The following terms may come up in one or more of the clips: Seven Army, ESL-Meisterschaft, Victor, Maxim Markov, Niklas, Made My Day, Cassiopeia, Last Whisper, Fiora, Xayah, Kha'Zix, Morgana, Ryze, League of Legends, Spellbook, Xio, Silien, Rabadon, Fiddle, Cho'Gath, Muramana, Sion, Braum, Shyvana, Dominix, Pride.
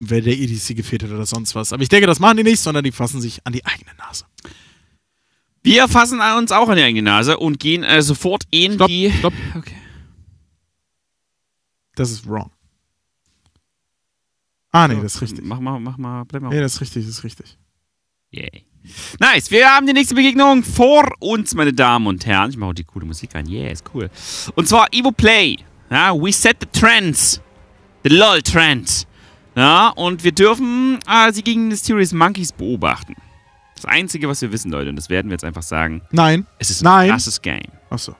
wer der EDC gefehlt hat oder sonst was. Aber ich denke, das machen die nicht, sondern die fassen sich an die eigene Nase. Wir fassen uns auch an die eigene Nase und gehen sofort in die... Stopp. Okay. Das ist wrong. Ah, nee, das ist richtig. Mach mal. Bleib mal. Nee, das ist richtig. Yay. Nice, wir haben die nächste Begegnung vor uns, meine Damen und Herren. Ich mache auch die coole Musik an. Yeah, ist cool. Und zwar Evo Play. Ja, we set the trends. The LOL Trend. Ja, und wir dürfen sie gegen Mysterious Monkeys beobachten. Das Einzige, was wir wissen, Leute, und das werden wir jetzt einfach sagen. Nein. Es ist ein krasses Game. Achso.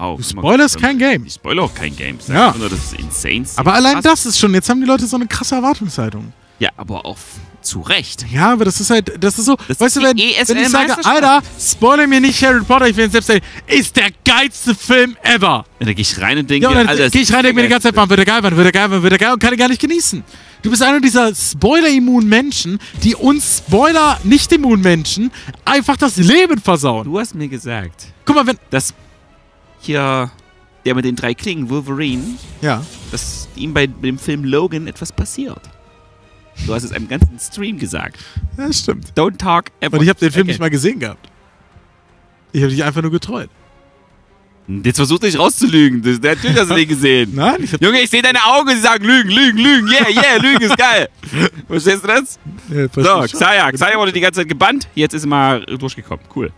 Oh, du spoilerst kein Game. Ich spoilere auch kein Game. Ja. Nur, das ist insane. Aber allein das ist schon, jetzt haben die Leute so eine krasse Erwartungshaltung. Ja, aber auch zu Recht. Ja, aber das ist halt, das ist so, das weißt du, wenn ich sage, Alter, spoiler mir nicht Harry Potter, ich will ihn selbst sagen, ist der geilste Film ever. Ja, dann gehe ich rein und denke, ja, dann gehe ich rein und denke mir die ganze Zeit, wann wird er geil, wann wird er geil, wann wird er geil und kann ihn gar nicht genießen. Du bist einer dieser spoiler-immunen Menschen, die uns spoiler-nicht-immunen Menschen einfach das Leben versauen. Du hast mir gesagt. Guck mal, wenn... Das hier... Der mit den drei Klingen, Wolverine. Ja. Dass ihm bei dem Film Logan etwas passiert. Du hast es einem ganzen Stream gesagt. Ja, stimmt. Don't talk ever. Und ich habe den Film nicht mal gesehen gehabt. Ich habe dich einfach nur getreut. Jetzt versuch nicht rauszulügen. Natürlich hast du den gesehen. Nein, Junge, ich sehe deine Augen und sie sagen Lügen. Yeah, Lügen ist geil. Verstehst du das? Ja, so, Xayah wurde die ganze Zeit gebannt. Jetzt ist er mal durchgekommen. Cool.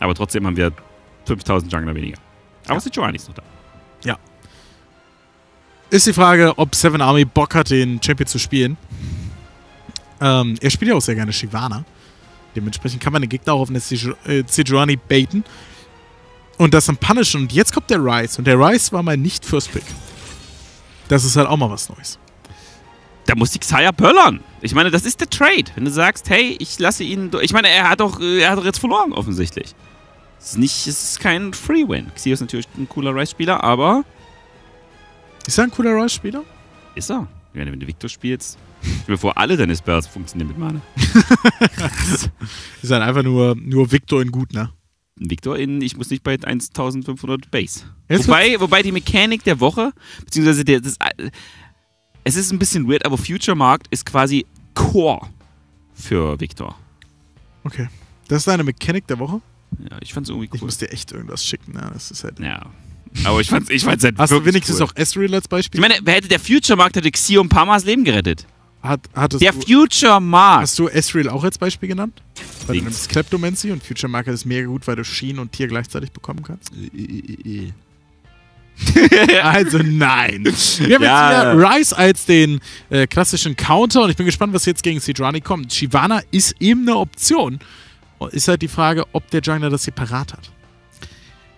Aber trotzdem haben wir 5000 Jungler weniger. Aber Sejuani ist noch da. Ja. Ist die Frage, ob Seven Army Bock hat, den Champion zu spielen. Er spielt ja auch sehr gerne Shyvana. Dementsprechend kann man den Gegner auch auf eine Sejuani baiten. Und das dann punishen. Und jetzt kommt der Ryze. Und der Ryze war mal nicht First Pick. Das ist halt auch mal was Neues. Da muss die Xayah böllern. Ich meine, das ist der Trade. Wenn du sagst, hey, ich lasse ihn... Ich meine, er hat doch jetzt verloren, offensichtlich. Es ist kein Free-Win. Xio ist natürlich ein cooler Ryze-Spieler, aber... Ist er ein cooler Ryze-Spieler? Ist er. Ich meine, wenn du Victor spielst, bevor alle deine Spells funktionieren mit Mana. Krass. Ist dann einfach nur Victor in gut, ne? Victor in, ich muss nicht bei 1500 Base. Wobei die Mechanik der Woche, beziehungsweise es ist ein bisschen weird, aber Future Market ist quasi Core für Victor. Okay. Das ist deine Mechanik der Woche? Ja, ich fand's irgendwie cool. Ich muss dir echt irgendwas schicken, ne? Das ist halt... Ja. Aber ich fand's halt. Hast du wenigstens auch Ezreal als Beispiel? Ich meine, wer hätte der Future Markt hätte Xio ein paar Mal das Leben gerettet? Der Future Markt. Hast du Ezreal auch als Beispiel genannt? Weil du nimmst Kleptomancy und Future Markt ist mega gut, weil du Schienen und Tier gleichzeitig bekommen kannst. Also nein. Wir haben jetzt hier Ryze als den klassischen Counter und ich bin gespannt, was jetzt gegen Sejuani kommt. Shyvana ist eben eine Option. Ist halt die Frage, ob der Jungler das separat hat.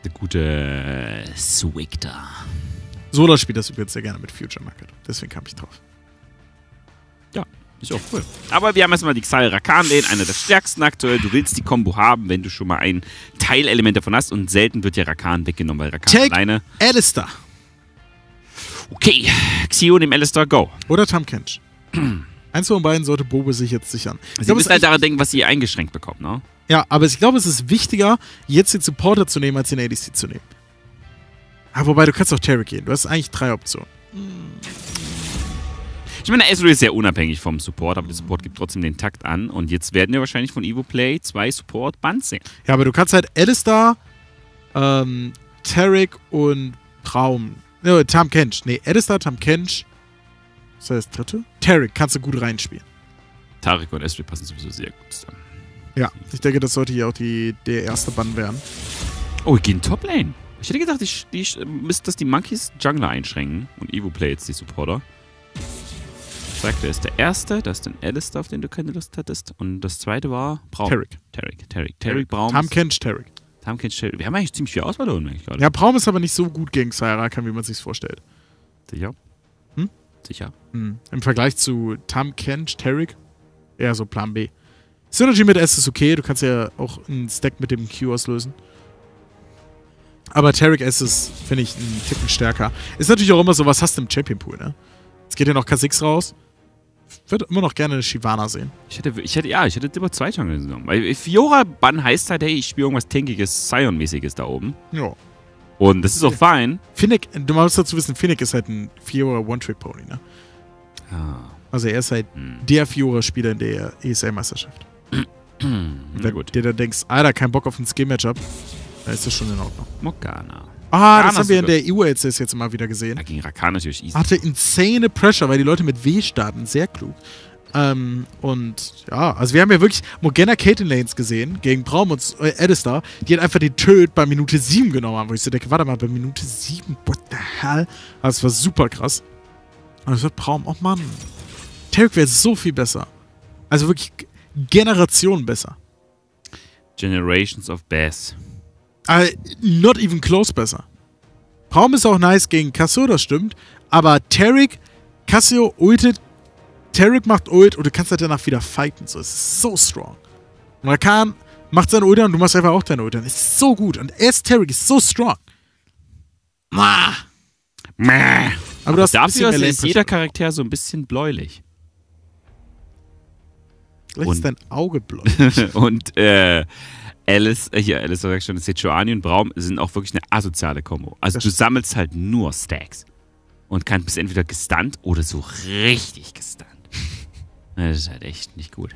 Der gute Swigter. Sola spielt das übrigens sehr gerne mit Future Market. Deswegen kam ich drauf. Ja, ist auch cool. Aber wir haben erstmal die Xayah Rakan-Lane, einer der stärksten aktuell. Du willst die Kombo haben, wenn du schon mal ein Teilelement davon hast. Und selten wird ja Rakan weggenommen, weil Rakan Take alleine... Alistar. Okay, Xio nimmt Alistar, go. Oder Tahm Kench. Eins von beiden sollte Bobe sich jetzt sichern. Sie müssen halt daran denken, was sie eingeschränkt bekommt, ne? Ja, aber ich glaube, es ist wichtiger, jetzt den Supporter zu nehmen, als den ADC zu nehmen. Aber wobei, du kannst auch Taric gehen. Du hast eigentlich drei Optionen. Ich meine, Ezreal ist sehr unabhängig vom Support, aber der Support gibt trotzdem den Takt an. Und jetzt werden wir wahrscheinlich von Evo Play 2 Support-Bands sehen. Ja, aber du kannst halt Alistar, Taric und Braum. Ne, Tahm Kench. Ne, Alistar, Tahm Kench. Was heißt das dritte? Taric kannst du gut reinspielen. Taric und Ezreal passen sowieso sehr gut zusammen. Ja, ich denke, das sollte hier auch der erste Bann werden. Oh, ich gehe in Top-Lane. Ich hätte gedacht, ich müsste das die Monkeys Jungler einschränken. Und Evo Play jetzt die Supporter. Zac, der ist der erste. Das ist ein Alistar, auf den du keine Lust hattest. Und das zweite war Braum. Taric, Braum. Tahm Kench, Taric. Wir haben eigentlich ziemlich viel Auswahl da unten, eigentlich gerade. Ja, Braum ist aber nicht so gut gegen Xayah, wie man sich vorstellt. Sicher? Hm? Sicher. Hm. Im Vergleich zu Tahm Kench, Taric, eher so Plan B. Synergy mit S ist okay, du kannst ja auch einen Stack mit dem Q auslösen. Aber Taric S ist, finde ich, einen Ticken stärker. Ist natürlich auch immer so, was hast du im Champion Pool, ne? Jetzt geht ja noch Kha'Zix raus. Ich würde immer noch gerne eine Shyvana sehen. Ich hätte immer zwei Jungle genommen. Weil Fiora-Bann heißt halt, hey, ich spiele irgendwas Tankiges, Sion-mäßiges da oben. Ja. Und das ist auch fein. Finnick, du musst dazu wissen, Finnick ist halt ein Fiora One-Trick-Pony, ne? Also er ist halt der Fiora-Spieler in der ESL-Meisterschaft. Sehr gut. Der dann denkst, Alter, kein Bock auf ein Skill-Matchup, dann ist das schon in Ordnung. Morgana. Ah, das haben wir in der EU jetzt mal wieder gesehen. Gegen Rakan natürlich easy. Hatte insane Pressure, weil die Leute mit W starten, sehr klug. Und ja, also wir haben ja wirklich Morgana Caitlyn Lanes gesehen gegen Braum und Alistar, die hat einfach den Töd bei Minute 7 genommen haben, wo ich so denke, warte mal, bei Minute 7, what the hell? Also das war super krass. Und das wird Braum, oh Mann, Taric wäre so viel besser. Also wirklich Generationen besser. Generations of Bass. Not even close besser. Braum ist auch nice gegen Cassio, das stimmt, aber Taric, Cassio ultet, Taric macht Ult und du kannst halt danach wieder fighten. So, es ist so strong. Und Rakan macht seine Ult und du machst einfach auch deine Ult. Ist so gut. Und erst Taric ist so strong. Aber dafür ist jeder Charakter so ein bisschen bläulich. Vielleicht ist dein Auge bläulich. Und Alice sag ich schon, Sejuani und Braum sind auch wirklich eine asoziale Kombo. Also du sammelst halt nur Stacks. Und kann bis entweder gestunt oder so richtig gestunt. Das ist halt echt nicht gut.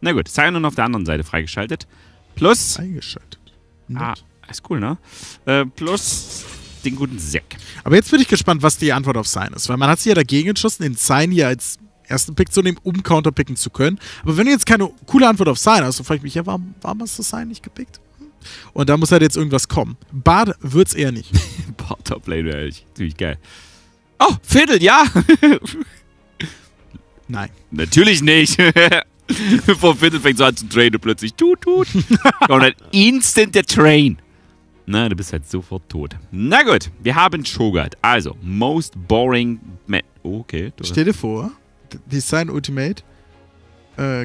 Na gut, Sion auf der anderen Seite freigeschaltet. Plus. Freigeschaltet. Ah, ist cool, ne? Plus den guten Zac. Aber jetzt bin ich gespannt, was die Antwort auf Sion ist. Weil man hat sich ja dagegen entschlossen, den Sion hier als ersten Pick zu nehmen, um counterpicken zu können. Aber wenn du jetzt keine coole Antwort auf Sion hast, dann frage ich mich, ja, warum hast du Sion nicht gepickt? Und da muss halt jetzt irgendwas kommen. Bard wird's eher nicht. Bard Top-Lane wäre echt ziemlich geil. Oh, Fiddle, ja! Nein. Natürlich nicht! Bevor Fiddle fängt so an zu trainen und plötzlich tut. Und dann instant der Train. Na, du bist halt sofort tot. Na gut, wir haben Cho'Gath. Also, most boring Match. Okay. Stell dir vor, Design Ultimate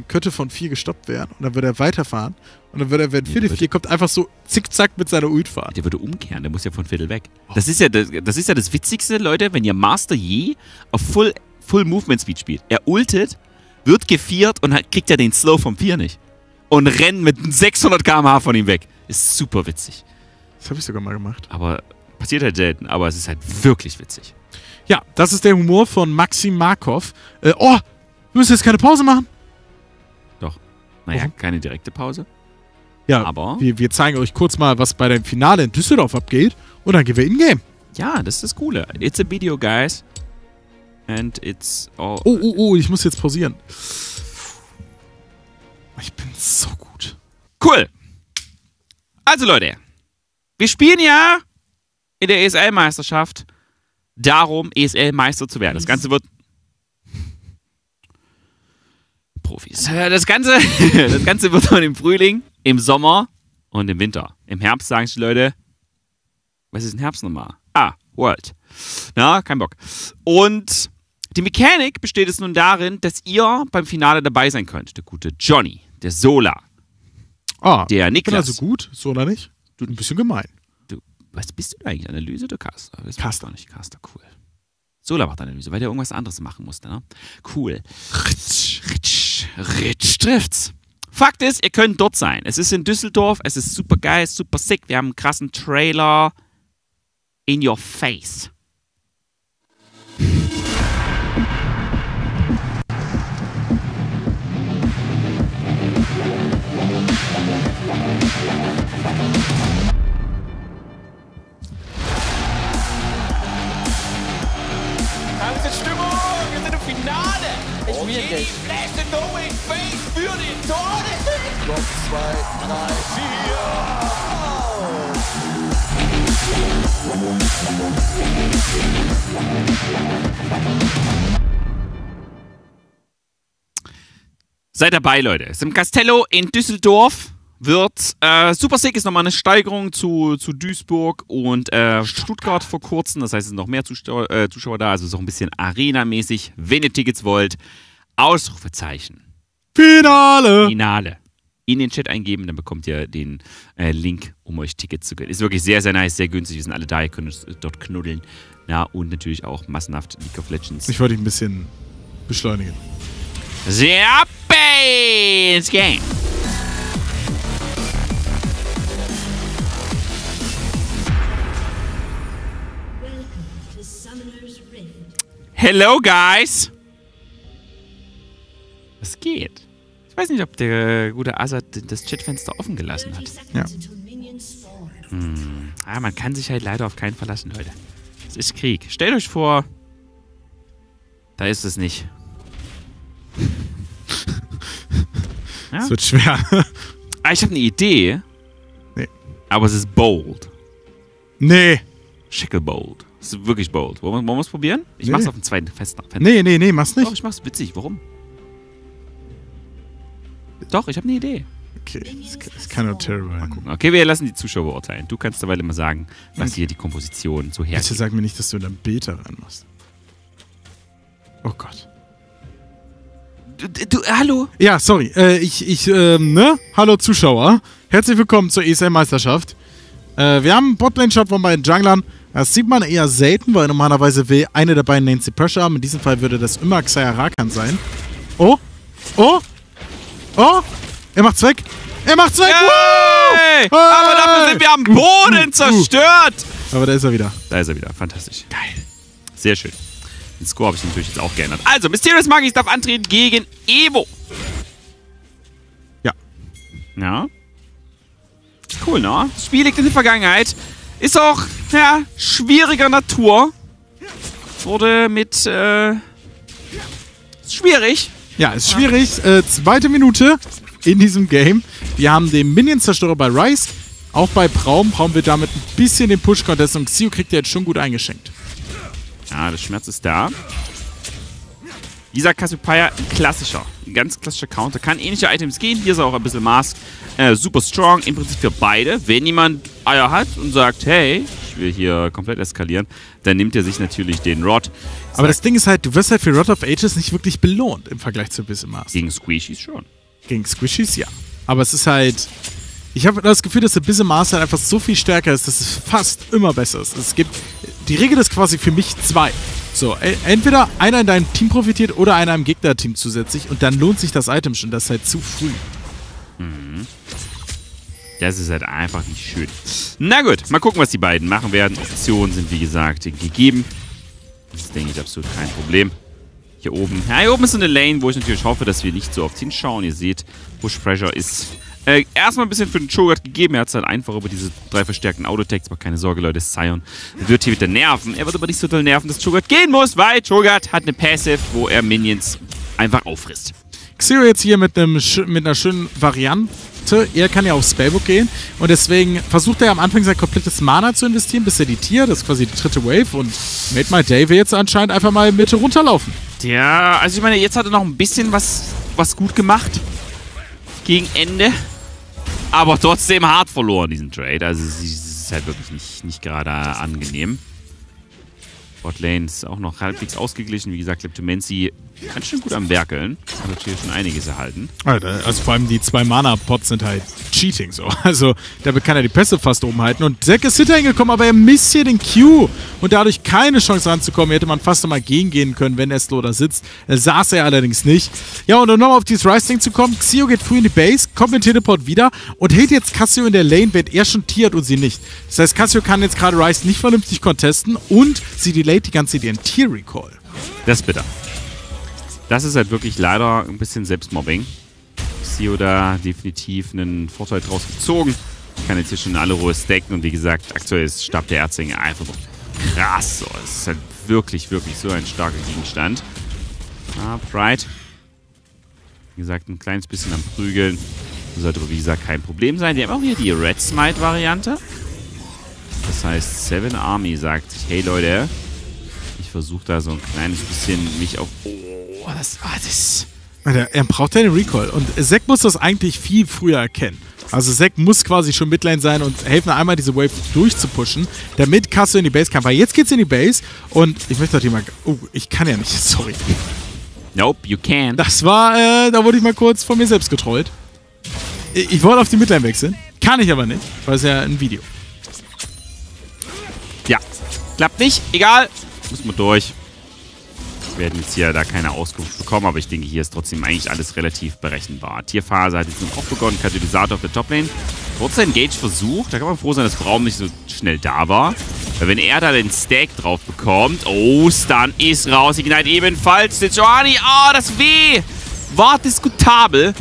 könnte von 4 gestoppt werden und dann würde er weiterfahren. Und dann würde er, wenn Fiddle 4 kommt, einfach so zickzack mit seiner Ult fahren. Der würde umkehren, der muss ja von Fiddle weg. Oh. Das ist ja das Witzigste, Leute, wenn ihr Master Yi auf Full Movement Speed spielt. Er ultet, wird geviert und kriegt ja den Slow vom 4 nicht. Und rennt mit 600 km/h von ihm weg. Ist super witzig. Das habe ich sogar mal gemacht. Aber passiert halt selten, aber es ist halt wirklich witzig. Ja, das ist der Humor von Maxim Markov. Wir müssen jetzt keine Pause machen. Doch. Naja, keine direkte Pause. Ja, aber wir zeigen euch kurz mal, was bei dem Finale in Düsseldorf abgeht und dann gehen wir in-game. Ja, das ist das Coole. It's a video, guys. And it's all... Oh, ich muss jetzt pausieren. Ich bin so gut. Cool. Also Leute, wir spielen ja in der ESL-Meisterschaft darum, ESL-Meister zu werden. Das Ganze wird... Profis. Das Ganze wird dann im Frühling, im Sommer und im Winter. Im Herbst sagen die Leute, was ist denn Herbst nochmal? Ah, World. Na, kein Bock. Und die Mechanik besteht es nun darin, dass ihr beim Finale dabei sein könnt. Der gute Johnny, der Sola, der Niklas. Ich bin also gut, Sola nicht. Du ein bisschen gemein. Du, was bist du denn eigentlich? Analyse oder Caster? Das Caster. Nicht Caster, cool. Sola macht Analyse, weil der irgendwas anderes machen musste, ne? Cool. Ritsch trifft's. Fakt ist, ihr könnt dort sein. Es ist in Düsseldorf, es ist super geil, super sick. Wir haben einen krassen Trailer in your face. Seid dabei, Leute. Es ist im Castello in Düsseldorf. Wird super sick, ist nochmal eine Steigerung zu Duisburg und Stuttgart vor kurzem. Das heißt, es sind noch mehr Zuschauer da. Also so ein bisschen Arena-mäßig. Wenn ihr Tickets wollt, Ausrufezeichen. Finale. In den Chat eingeben, dann bekommt ihr den Link, um euch Tickets zu gönnen. Ist wirklich sehr, sehr nice, sehr günstig. Wir sind alle da, ihr könnt uns dort knuddeln. Ja, und natürlich auch massenhaft League of Legends. Ich wollte dich ein bisschen beschleunigen. Sehr ab ins Game. Hello, guys. Es geht. Ich weiß nicht, ob der gute Azad das Chatfenster offen gelassen hat. Ja. Hm. Ah, man kann sich halt leider auf keinen verlassen, Leute. Es ist Krieg. Stellt euch vor, da ist es nicht. Ja? Es wird schwer. Ah, ich habe eine Idee. Nee. Aber es ist bold. Nee. Schicke bold. Es ist wirklich bold. Wollen wir es probieren? Ich mach's auf dem zweiten Fenster. Nee, mach's nicht. Doch, ich mach's witzig. Warum? Doch, ich habe eine Idee. Okay, es kann nur terrible sein. Okay, wir lassen die Zuschauer beurteilen. Du kannst dabei immer sagen, was hier die Komposition so hergeht. Bitte sag mir nicht, dass du da Beta reinmachst. Oh Gott. Hallo? Ja, sorry. Ne? Hallo Zuschauer. Herzlich willkommen zur ESL-Meisterschaft. Wir haben einen Botlane-Shot von beiden Junglern. Das sieht man eher selten, weil normalerweise will eine der beiden Nancy Pressure haben. In diesem Fall würde das immer Xayah Rakan sein. Oh! Oh! Oh! Er macht's weg! Er macht's weg! Hey! Wow! Aber dafür sind wir am Boden zerstört! Aber da ist er wieder. Da ist er wieder. Fantastisch. Geil. Sehr schön. Den Score habe ich natürlich jetzt auch geändert. Also, Mysterious Monkeys darf antreten gegen Evo. Ja. Ja. Cool, ne? Das Spiel liegt in der Vergangenheit. Ist auch, ja, schwieriger Natur. Wurde mit, ist schwierig. Ja, ist schwierig. Zweite Minute in diesem Game. Wir haben den Minions-Zerstörer bei Ryze. Auch bei Braum. Braum wird damit ein bisschen den Push-Contest. Und Xio kriegt er jetzt schon gut eingeschenkt. Ja, der Schmerz ist da. Dieser Cassiopeia, ein ganz klassischer Counter. Kann ähnliche Items gehen. Hier ist er auch ein bisschen Mask. Super strong, im Prinzip für beide. Wenn jemand Eier hat und sagt, hey, ich will hier komplett eskalieren, dann nimmt er sich natürlich den Rod. Aber das Ding ist halt, du wirst halt für Rod of Ages nicht wirklich belohnt im Vergleich zu bisschen Mask. Gegen Squishies schon. Gegen Squishies, ja. Aber es ist halt... Ich habe das Gefühl, dass der Bisse Master einfach so viel stärker ist, dass es fast immer besser ist. Es gibt, die Regel ist quasi für mich zwei. So, entweder einer in deinem Team profitiert oder einer im Gegnerteam zusätzlich und dann lohnt sich das Item schon. Das ist halt zu früh. Mhm. Das ist halt einfach nicht schön. Na gut, mal gucken, was die beiden machen werden. Optionen sind, wie gesagt, gegeben. Das ist, denke ich, absolut kein Problem. Hier oben. Ja, hier oben ist so eine Lane, wo ich natürlich hoffe, dass wir nicht so oft hinschauen. Ihr seht, Push Pressure ist... erstmal ein bisschen für den Cho'Gath gegeben. Er hat es halt einfach über diese drei verstärkten Autotechs. Aber keine Sorge, Leute, Sion wird hier wieder nerven. Er wird aber nicht so doll nerven, dass Cho'Gath gehen muss, weil Cho'Gath hat eine Passive, wo er Minions einfach auffrisst. Xio jetzt hier mit einer schönen Variante. Er kann ja auf Spellbook gehen. Und deswegen versucht er am Anfang sein komplettes Mana zu investieren, bis er die Tier, das ist quasi die dritte Wave. Und Made My Day will jetzt anscheinend einfach mal in Mitte runterlaufen. Ja, also ich meine, jetzt hat er noch ein bisschen was gut gemacht. Gegen Ende. Aber trotzdem hart verloren, diesen Trade. Also es ist halt wirklich nicht gerade angenehm. Botlane ist auch noch halbwegs ausgeglichen. Wie gesagt, Kleptomancy ganz schön gut am Werkeln. Hat natürlich schon einiges erhalten. Also vor allem die zwei Mana-Pots sind halt Cheating so. Also damit kann er die Pässe fast oben halten. Und Zac ist hinterher gekommen, aber er misst hier den Q. Und dadurch keine Chance ranzukommen. Hier hätte man fast nochmal gegengehen können, wenn Eslo da sitzt. Saß er allerdings nicht. Ja, und um nochmal auf dieses Ryze-Ding zu kommen. Xio geht früh in die Base, kommt mit Teleport wieder und hält jetzt Cassio in der Lane, während er schon tiert und sie nicht. Das heißt, Cassio kann jetzt gerade Ryze nicht vernünftig contesten und sie delayt die ganze Idee in Tier-Recall. Das ist bitter. Das ist halt wirklich leider ein bisschen Selbstmobbing. Xio da definitiv einen Vorteil draus gezogen. Ich kann jetzt hier schon alle Ruhe stacken und wie gesagt, aktuell ist Stab der Erzengel einfach so krass. So. Es ist halt wirklich, wirklich so ein starker Gegenstand. Ah, Pride. Wie gesagt, ein kleines bisschen am Prügeln. Das sollte aber wie gesagt kein Problem sein. Die haben auch hier die Red Smite-Variante. Das heißt, Seven Army sagt sich, hey Leute, ich versuche da so ein kleines bisschen mich auf... Oh, das war das. Er braucht ja den Recall. Und Zac muss das eigentlich viel früher erkennen. Also Zac muss quasi schon Midlane sein und helfen einmal diese Wave durchzupushen, damit Cassio in die Base kann. Weil jetzt geht's in die Base und ich möchte doch jemand... Oh, ich kann ja nicht, sorry. Nope, you can't. Das war, da wurde ich mal kurz von mir selbst getrollt. Ich wollte auf die Midlane wechseln, kann ich aber nicht, weil es ja ein Video. Ja, klappt nicht, egal. Müssen wir durch. Wir werden jetzt hier da keine Auskunft bekommen, aber ich denke, hier ist trotzdem eigentlich alles relativ berechenbar. Tierphase hat jetzt noch auch begonnen, Katalysator auf der Toplane. Kurzer Engage-Versuch, da kann man froh sein, dass Braum nicht so schnell da war. Weil wenn er da den Stack drauf bekommt, oh, Stun ist raus, Ignite ebenfalls, Sejuani, oh, das weh! war diskutabel.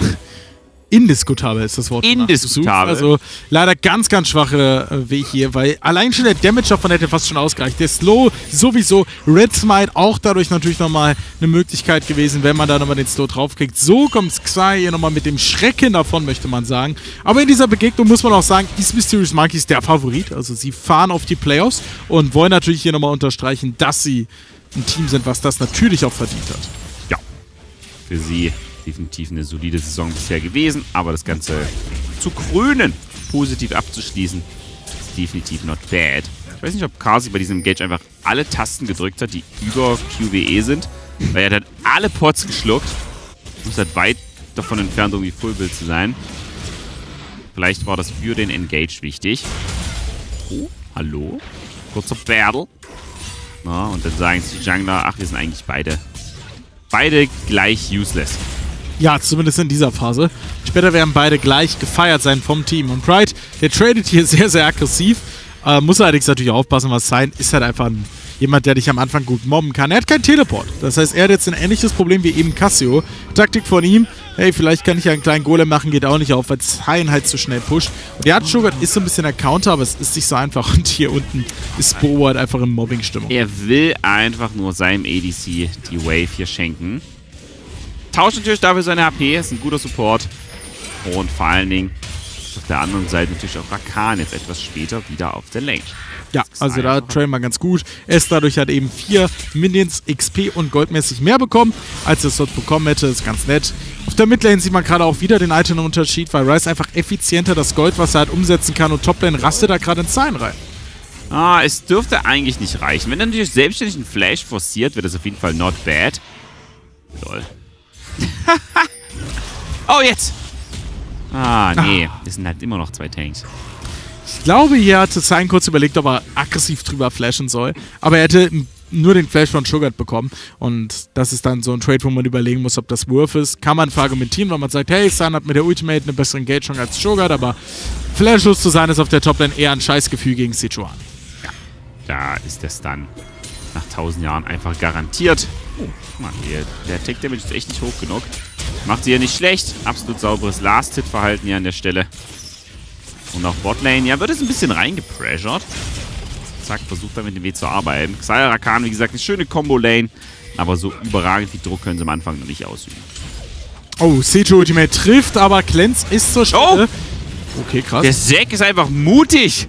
Indiskutabel ist das Wort. Indiskutabel. Also leider ganz, ganz schwacher Weg hier, weil allein schon der Damage davon hätte fast schon ausgereicht. Der Slow sowieso, Red Smite auch dadurch natürlich nochmal eine Möglichkeit gewesen, wenn man da nochmal den Slow draufkriegt. So kommt Xayah hier nochmal mit dem Schrecken davon, möchte man sagen. Aber in dieser Begegnung muss man auch sagen, ist Mysterious Monkeys der Favorit. Also sie fahren auf die Playoffs und wollen natürlich hier nochmal unterstreichen, dass sie ein Team sind, was das natürlich auch verdient hat. Ja, für sie definitiv eine solide Saison bisher gewesen, aber das Ganze zu krönen, positiv abzuschließen, ist definitiv not bad. Ich weiß nicht, ob Kasi bei diesem Engage einfach alle Tasten gedrückt hat, die über QWE sind, weil er dann alle Pots geschluckt und ist halt weit davon entfernt, irgendwie Fullbuild zu sein. Vielleicht war das für den Engage wichtig. Oh, hallo? Kurzer Battle. Na, und dann sagen die Jungler, ach, wir sind eigentlich beide gleich useless. Ja, zumindest in dieser Phase. Später werden beide gleich gefeiert sein vom Team. Und Pride, der tradet hier sehr, sehr aggressiv. Muss allerdings natürlich aufpassen, was sein. Ist halt einfach jemand, der dich am Anfang gut mobben kann. Er hat keinen Teleport. Das heißt, er hat jetzt ein ähnliches Problem wie eben Cassio. Taktik von ihm, hey, vielleicht kann ich ja einen kleinen Golem machen, geht auch nicht auf, weil Sion halt zu schnell pusht. Und ja, Cho'Gath ist so ein bisschen der Counter, aber es ist nicht so einfach. Und hier unten ist Bobo halt einfach in Mobbing-Stimmung. Er will einfach nur seinem ADC die Wave hier schenken. Tauscht natürlich dafür seine HP, ist ein guter Support. Und vor allen Dingen ist auf der anderen Seite natürlich auch Rakan jetzt etwas später wieder auf der Lane. Ja, also da traden wir ganz gut. Es dadurch hat eben 4 Minions XP und goldmäßig mehr bekommen, als es dort bekommen hätte. Ist ganz nett. Auf der Midlane sieht man gerade auch wieder den Item-Unterschied, weil Ryze einfach effizienter das Gold, was er halt umsetzen kann. Und Toplane rastet da gerade in Zahlen rein. Ah, es dürfte eigentlich nicht reichen. Wenn er natürlich selbstständig einen Flash forciert, wird das auf jeden Fall not bad. Lol. Oh, jetzt! Ah, nee. Es sind halt immer noch 2 Tanks. Ich glaube, hier hatte Sion kurz überlegt, ob er aggressiv drüber flashen soll. Aber er hätte nur den Flash von Cho'Gath bekommen. Und das ist dann so ein Trade, wo man überlegen muss, ob das worth ist. Kann man argumentieren, weil man sagt, hey, Sion hat mit der Ultimate eine bessere Engagement als Cho'Gath, aber flashlos zu sein ist auf der Toplane eher ein Scheißgefühl gegen Sejuani. Ja, da ist der Stun nach 1000 Jahren einfach garantiert. Oh, Mann, der Tech-Damage ist echt nicht hoch genug. Macht sie hier nicht schlecht. Absolut sauberes Last-Hit-Verhalten hier an der Stelle. Und auch Botlane. Ja, wird es ein bisschen reingepressured. Zack, versucht da mit dem W zu arbeiten. Xayah Rakan, wie gesagt, eine schöne Combo-Lane. Aber so überragend viel Druck können sie am Anfang noch nicht ausüben. Oh, Seju Ultimate trifft, aber Cleanse ist zur Stelle. Oh! Okay, krass. Der Zac ist einfach mutig.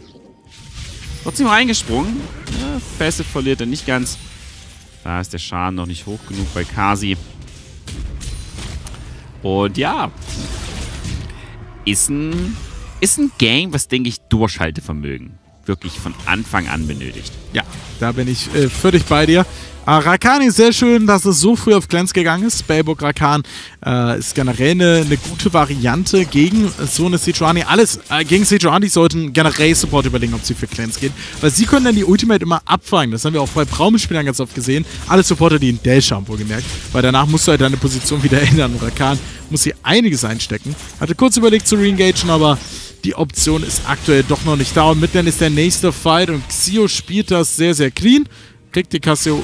Trotzdem reingesprungen. Ja, Passive verliert er nicht ganz. Da ist der Schaden noch nicht hoch genug bei Kasi. Und ja, ist ein Game, was, denke ich, Durchhaltevermögen wirklich von Anfang an benötigt. Ja, da bin ich völlig bei dir. Rakan ist sehr schön, dass es so früh auf Cleanse gegangen ist. Spellbook Rakan ist generell eine gute Variante gegen so eine Sejuani. Alles gegen Sejuani sollten generell Support überlegen, ob sie für Cleanse gehen. Weil sie können dann die Ultimate immer abfangen. Das haben wir auch bei Braum-Spielern ganz oft gesehen. Alle Supporter, die einen Dash haben, wohlgemerkt. Weil danach musst du halt deine Position wieder ändern. Rakan muss hier einiges einstecken. Hatte kurz überlegt zu re-engagen, aber die Option ist aktuell doch noch nicht da. Und Midlane ist der nächste Fight. Und Xio spielt das sehr, sehr clean. Kriegt die Cassio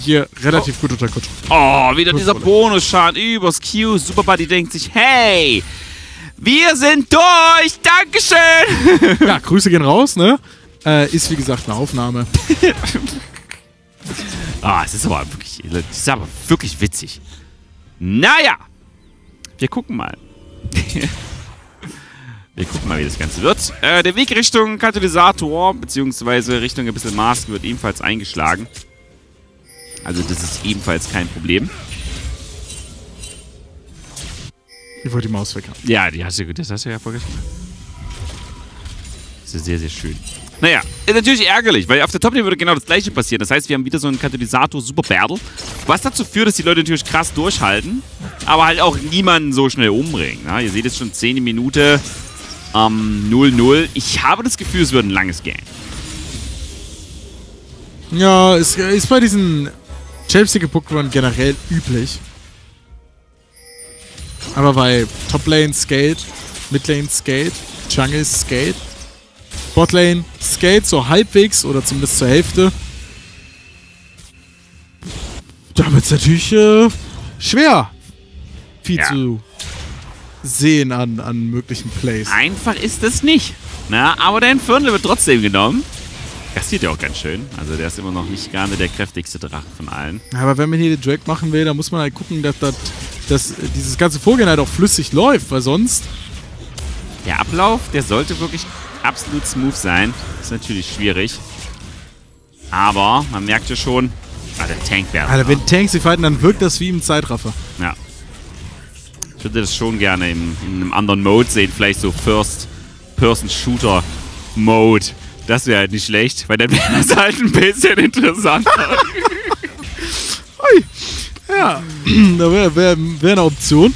hier relativ gut unter Kontrolle. Oh, wieder dieser Bonusschaden übers Q. Superbuddy denkt sich, hey, wir sind durch, Dankeschön. Ja, Grüße gehen raus, ne? Ist wie gesagt eine Aufnahme. Ah, es ist aber wirklich witzig. Naja, wir gucken mal. Wir gucken mal, wie das Ganze wird. Der Weg Richtung Katalysator, beziehungsweise Richtung ein bisschen Mask wird ebenfalls eingeschlagen. Also das ist ebenfalls kein Problem. Ich wollte die Maus weg haben. Ja, das hast du ja vorgestellt. Das ist sehr, sehr schön. Naja, ist natürlich ärgerlich, weil auf der Top-Lane würde genau das gleiche passieren. Das heißt, wir haben wieder so einen Katalysator-Super-Battle, was dazu führt, dass die Leute natürlich krass durchhalten, aber halt auch niemanden so schnell umbringen. Na, ihr seht jetzt schon 10. Minute 0-0. Ich habe das Gefühl, es wird ein langes Game. Ja, es ist bei diesen Chapstick-Pokémon generell üblich. Aber bei Top-Lane Skate, Mid-Lane Skate, Jungle Skate, Botlane Skate so halbwegs oder zumindest zur Hälfte. Da wird es natürlich schwer viel zu sehen an möglichen Plays. Einfach ist es nicht. Na, aber der Infernal wird trotzdem genommen. Kassiert ja auch ganz schön. Also der ist immer noch nicht gerade der kräftigste Drache von allen. Aber wenn man hier den Drake machen will, dann muss man halt gucken, dass dieses ganze Vorgehen halt auch flüssig läuft, weil sonst... Der Ablauf, der sollte wirklich absolut smooth sein. Ist natürlich schwierig. Aber man merkt ja schon, der Tank wäre... Alter, wenn Tanks sich fighten, dann wirkt das wie im Zeitraffer. Ja. Ich würde das schon gerne in einem anderen Mode sehen. Vielleicht so First-Person-Shooter-Mode. Das wäre halt nicht schlecht, weil dann wäre das halt ein bisschen interessanter. Ja, da wär eine Option.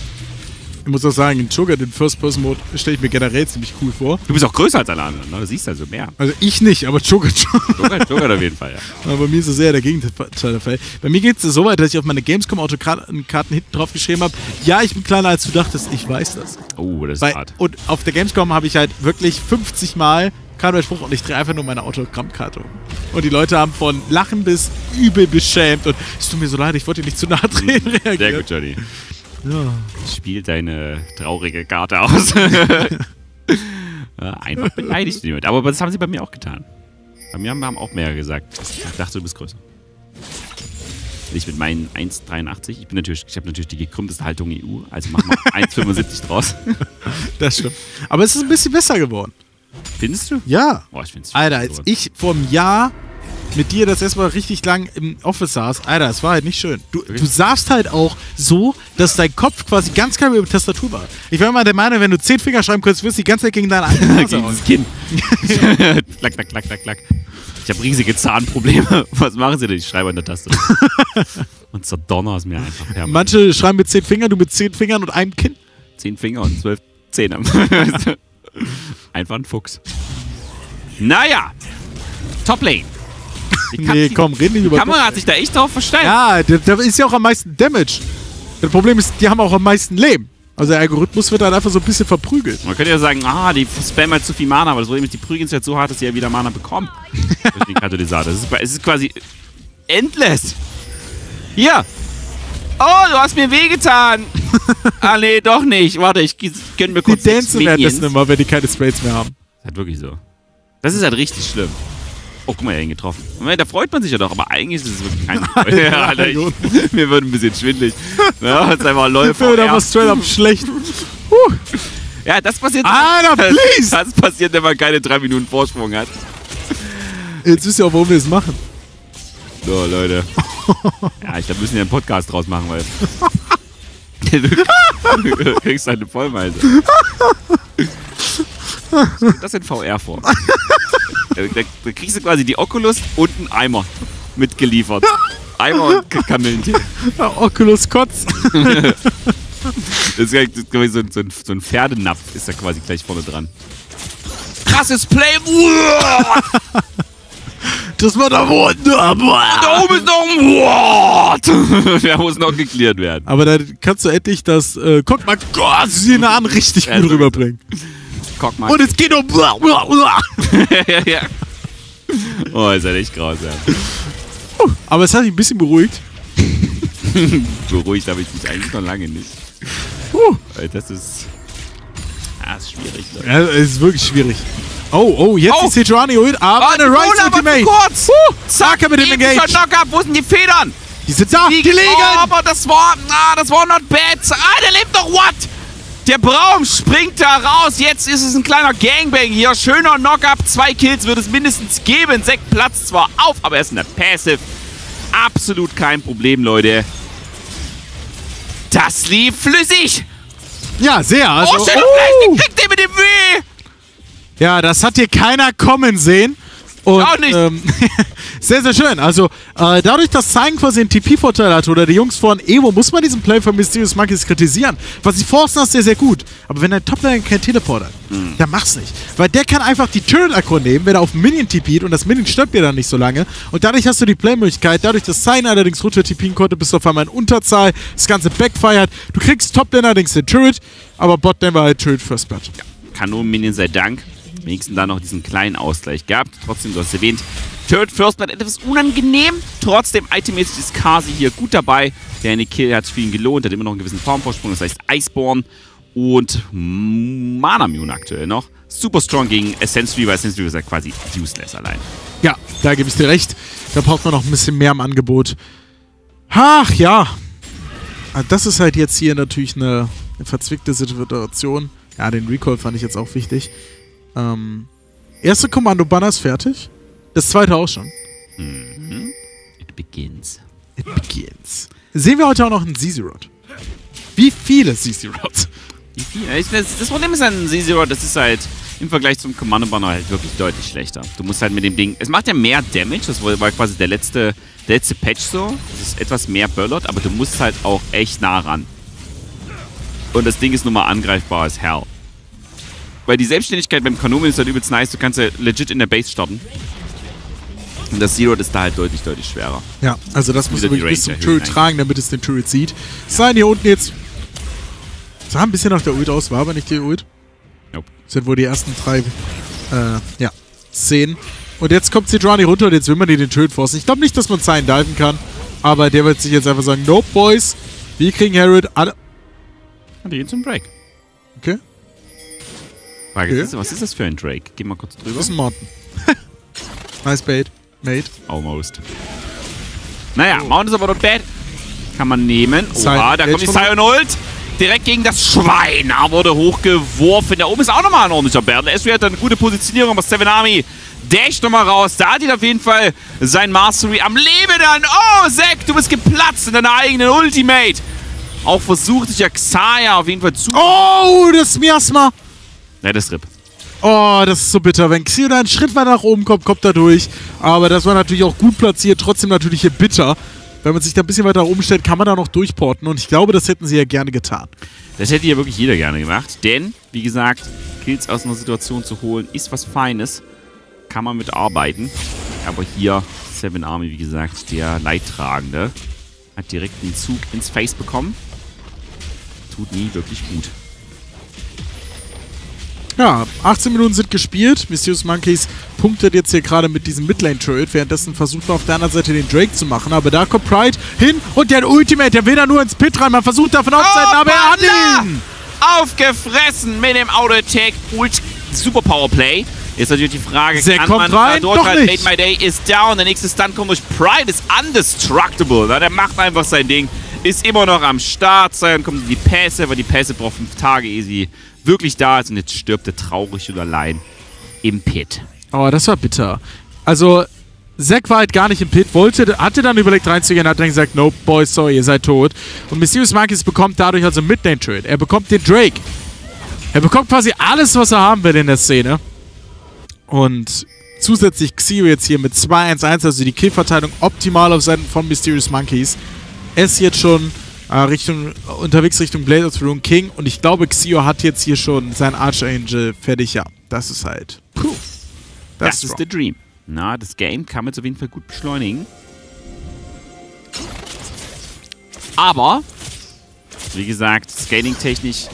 Ich muss auch sagen, in Cho'Gath, den First-Person-Mode, stelle ich mir generell ziemlich cool vor. Du bist auch größer als alle anderen, ne? Du siehst also mehr. Also ich nicht, aber Cho'Gath schon. Cho'Gath auf jeden Fall, ja. Aber bei mir ist es eher der Gegenteil der Fall. Bei mir geht es so weit, dass ich auf meine Gamescom-Autokarten hinten drauf geschrieben habe, ja, ich bin kleiner als du dachtest, ich weiß das. Oh, das ist hart. Und auf der Gamescom habe ich halt wirklich 50 Mal kam der Spruch und ich drehe einfach nur meine Autogrammkarte um. Und die Leute haben von Lachen bis übel beschämt und es tut mir so leid, ich wollte dir nicht zu nahe drehen reagieren. Sehr gut, Johnny. Ja. Spiel deine traurige Karte aus. Einfach beleidigt niemand. Aber das haben sie bei mir auch getan. Bei mir haben auch mehrere gesagt. Ich dachte, du bist größer. Ich mit meinen 1,83. Ich habe natürlich die gekrümmteste Haltung EU. Also machen wir 1,75 draus. Das stimmt. Aber es ist ein bisschen besser geworden. Findest du? Ja. Oh, ich find's Alter, als ich vor einem Jahr mit dir das erstmal richtig lang im Office saß, Alter, es war halt nicht schön. Du saßt halt auch so, dass dein Kopf quasi ganz klar über die Tastatur war. Ich war immer der Meinung, wenn du 10 Finger schreiben könntest, wirst du die ganze Zeit gegen deine eigene Nase aus. Gegen das Kinn. Klack, klack, klack, klack, klack. Ich habe riesige Zahnprobleme. Was machen sie denn? Ich schreibe an der Taste. Und zerdonner es mir einfach permanent. Manche schreiben mit 10 Fingern, du mit 10 Fingern und einem Kinn. 10 Finger und 12 Zähne. Einfach ein Fuchs. Naja. Top Lane. Nee, komm, red nicht über das. Die Kamera hat sich da echt drauf versteift. Ja, da ist ja auch am meisten Damage. Das Problem ist, die haben auch am meisten Leben. Also der Algorithmus wird dann einfach so ein bisschen verprügelt. Man könnte ja sagen, die spammen halt zu viel Mana, aber das Problem ist, die prügeln es halt so hart, dass sie ja wieder Mana bekommen. Durch den Katalysator. Es ist quasi endless. Hier. Oh, du hast mir wehgetan. Ah, nee, doch nicht. Warte, ich gönn mir kurz die dancen währenddessen immer, wenn die keine Sprays mehr haben. Das ist halt wirklich so. Das ist halt richtig schlimm. Oh, guck mal, er hat ihn getroffen. Da freut man sich ja doch, aber eigentlich ist es wirklich kein... Ja, Alter, mir wird ein bisschen schwindelig. Ja, jetzt einfach läuft. Da war straight up schlecht. Ja, das passiert... Alter, please! Das passiert, wenn man keine 3 Minuten Vorsprung hat. Jetzt wisst ihr auch, warum wir es machen. So, Leute. Ja, ich glaube, wir müssen ja einen Podcast draus machen, weil... Du kriegst eine Vollmeise. Das in VR vor. Da kriegst du quasi die Oculus und einen Eimer mitgeliefert. Eimer und Kamillentee. Oculus Kotz. Das ist quasi so ein Pferdenapf ist da quasi gleich vorne dran. Krasses Play. Das war da oben ist noch ein Wort. Der muss noch geklärt werden. Aber da kannst du endlich das guck mal, Gott, sie an richtig gut rüberbringen. Guck mal. Und es geht um ja. Oh, ist ja echt grausam. Aber es hat mich ein bisschen beruhigt. Beruhigt habe ich mich eigentlich noch lange nicht. Das ist schwierig, Leute. Ja, es ist wirklich schwierig. Oh, jetzt ist Sejuani holt ab. Oh, eine Ryze Ultimate. Kurz. Zack, mit dem Engage. Wo sind die Federn? Die sind da. Die liegen. Oh, aber das war not bad. Ah, der lebt doch, what? Der Braum springt da raus. Jetzt ist es ein kleiner Gangbang hier. Schöner Knockup. 2 Kills wird es mindestens geben. Zac platzt zwar auf, aber er ist in der Passive. Absolut kein Problem, Leute. Das lief flüssig. Ja, sehr. Also, oh, schöner Fleisch. Gekriegt den mit dem W. Ja, das hat hier keiner kommen sehen. Und, auch nicht. Sehr, sehr schön. Also dadurch, dass Sion quasi einen TP-Vorteil hat oder die Jungs von Evo, muss man diesen Play von Mysterious Monkeys kritisieren. Was sie forcen, ist sehr, sehr gut. Aber wenn dein Top-Lane kein Teleport hat, dann mach's nicht. Weil der kann einfach die Turret-Akkur nehmen, wenn er auf Minion TP't und das Minion stirbt dir dann nicht so lange. Und dadurch hast du die Playmöglichkeit. Dadurch, dass Sion allerdings runter TP'en konnte, bist du auf einmal in Unterzahl. Das Ganze backfired. Du kriegst Top-Lane allerdings den Turret, aber Bot-Lane war halt Turret First Blood. Ja. Kanon-Minion sei Dank. wenigstens da noch diesen kleinen Ausgleich gehabt. Trotzdem, du hast erwähnt, Turret First Blood etwas unangenehm. Trotzdem, itemmäßig ist Kasi hier gut dabei. Der eine Kill hat für ihn gelohnt, hat immer noch einen gewissen Formvorsprung, das heißt Iceborne und Mana Mune aktuell noch. Super strong gegen Essence 3, weil Essence 3 ist ja quasi useless allein. Ja, da gebe ich dir recht. Da braucht man noch ein bisschen mehr im Angebot. Ach ja. Das ist halt jetzt hier natürlich eine verzwickte Situation. Ja, den Recall fand ich jetzt auch wichtig. Erste Kommando-Banner ist fertig. Das zweite auch schon. Mhm. It begins. It begins. Sehen wir heute auch noch einen Zizirod. Wie viele Zizirods? Wie viele? Das Problem ist ein Zizirod, das ist halt im Vergleich zum Kommando-Banner halt wirklich deutlich schlechter. Du musst halt mit dem Ding... Es macht ja mehr Damage, das war quasi der letzte Patch so. Das ist etwas mehr Burlot, aber du musst halt auch echt nah ran. Und das Ding ist nun mal angreifbar als hell. Weil die Selbstständigkeit beim Kanonen ist halt übelst nice. Du kannst ja legit in der Base starten. Und das Zero ist da halt deutlich schwerer. Ja, also das muss man wirklich bis zum Turret tragen, damit es den Turret sieht. Sein hier unten jetzt... Sah ein bisschen nach der Ult aus, war aber nicht die Ult. Nope. Das sind wohl die ersten drei... ja, 10. Und jetzt kommt Sejuani runter und jetzt will man die den Turret forcen. Ich glaube nicht, dass man Zayn diven kann. Aber der wird sich jetzt einfach sagen, nope, boys. Wir kriegen Herod alle... Die gehen zum Drake. Okay. Frage ist, was ist das für ein Drake? Geh mal kurz drüber. Das ist ein Mountain. Nice bait. Mate. Almost. Naja, oh. Mountain ist aber not bad. Kann man nehmen. Oha, da kommt die Sion Ult. Direkt gegen das Schwein. Er wurde hochgeworfen. Da oben ist auch nochmal ein ordentlicher Battle. Ezreal hat eine gute Positionierung, aber Seven Army dasht nochmal raus. Da hat ihn auf jeden Fall sein Mastery am Leben dann. Oh, Zac, du bist geplatzt in deiner eigenen Ultimate. Auch versucht sich ja Xayah auf jeden Fall zu... Oh, das Miasma! Ja, das Rip. Oh, das ist so bitter. Wenn Xio da einen Schritt weiter nach oben kommt, kommt er durch. Aber das war natürlich auch gut platziert. Trotzdem natürlich hier bitter. Wenn man sich da ein bisschen weiter nach oben stellt, kann man da noch durchporten. Und ich glaube, das hätten sie ja gerne getan. Das hätte ja wirklich jeder gerne gemacht. Denn, wie gesagt, Kills aus einer Situation zu holen, ist was Feines. Kann man mitarbeiten. Aber hier, Seven Army, wie gesagt, der Leidtragende, hat direkt einen Zug ins Face bekommen. Tut nie wirklich gut. Ja, 18 Minuten sind gespielt. Mysterious Monkeys punktet jetzt hier gerade mit diesem Midlane-Turret. Währenddessen versucht man auf der anderen Seite den Drake zu machen. Aber da kommt Pride hin und der hat Ultimate. Der will da nur ins Pit rein. Man versucht da von Offseiten, aber er hat ihn! Aufgefressen mit dem Auto-Attack. Super Powerplay. Jetzt natürlich die Frage, Zac kann man rein? Dort rein? Made My Day ist down. Der nächste Stun kommt durch. Pride ist undestructible. Na, der macht einfach sein Ding. Ist immer noch am Start. Dann kommt die Pässe, weil die Pässe braucht 5 Tage, ehe sie wirklich da ist. Und jetzt stirbt er traurig und allein im Pit. Oh, das war bitter. Also, Zac war halt gar nicht im Pit, hatte dann überlegt reinzugehen, hat dann gesagt, nope, boys, sorry, ihr seid tot. Und Mysterious Monkeys bekommt dadurch also Midlane-Trade. Er bekommt den Drake. Er bekommt quasi alles, was er haben will in der Szene. Und zusätzlich Xio jetzt hier mit 2-1-1, also die Killverteilung optimal auf Seiten von Mysterious Monkeys. Es jetzt schon unterwegs Richtung Blade of the Rune King und ich glaube, Xio hat jetzt hier schon seinen Archangel fertig. Ja, das ist halt. Puh. Das ist der Dream. Na, das Game kann man jetzt auf jeden Fall gut beschleunigen. Aber, wie gesagt, scaling-technisch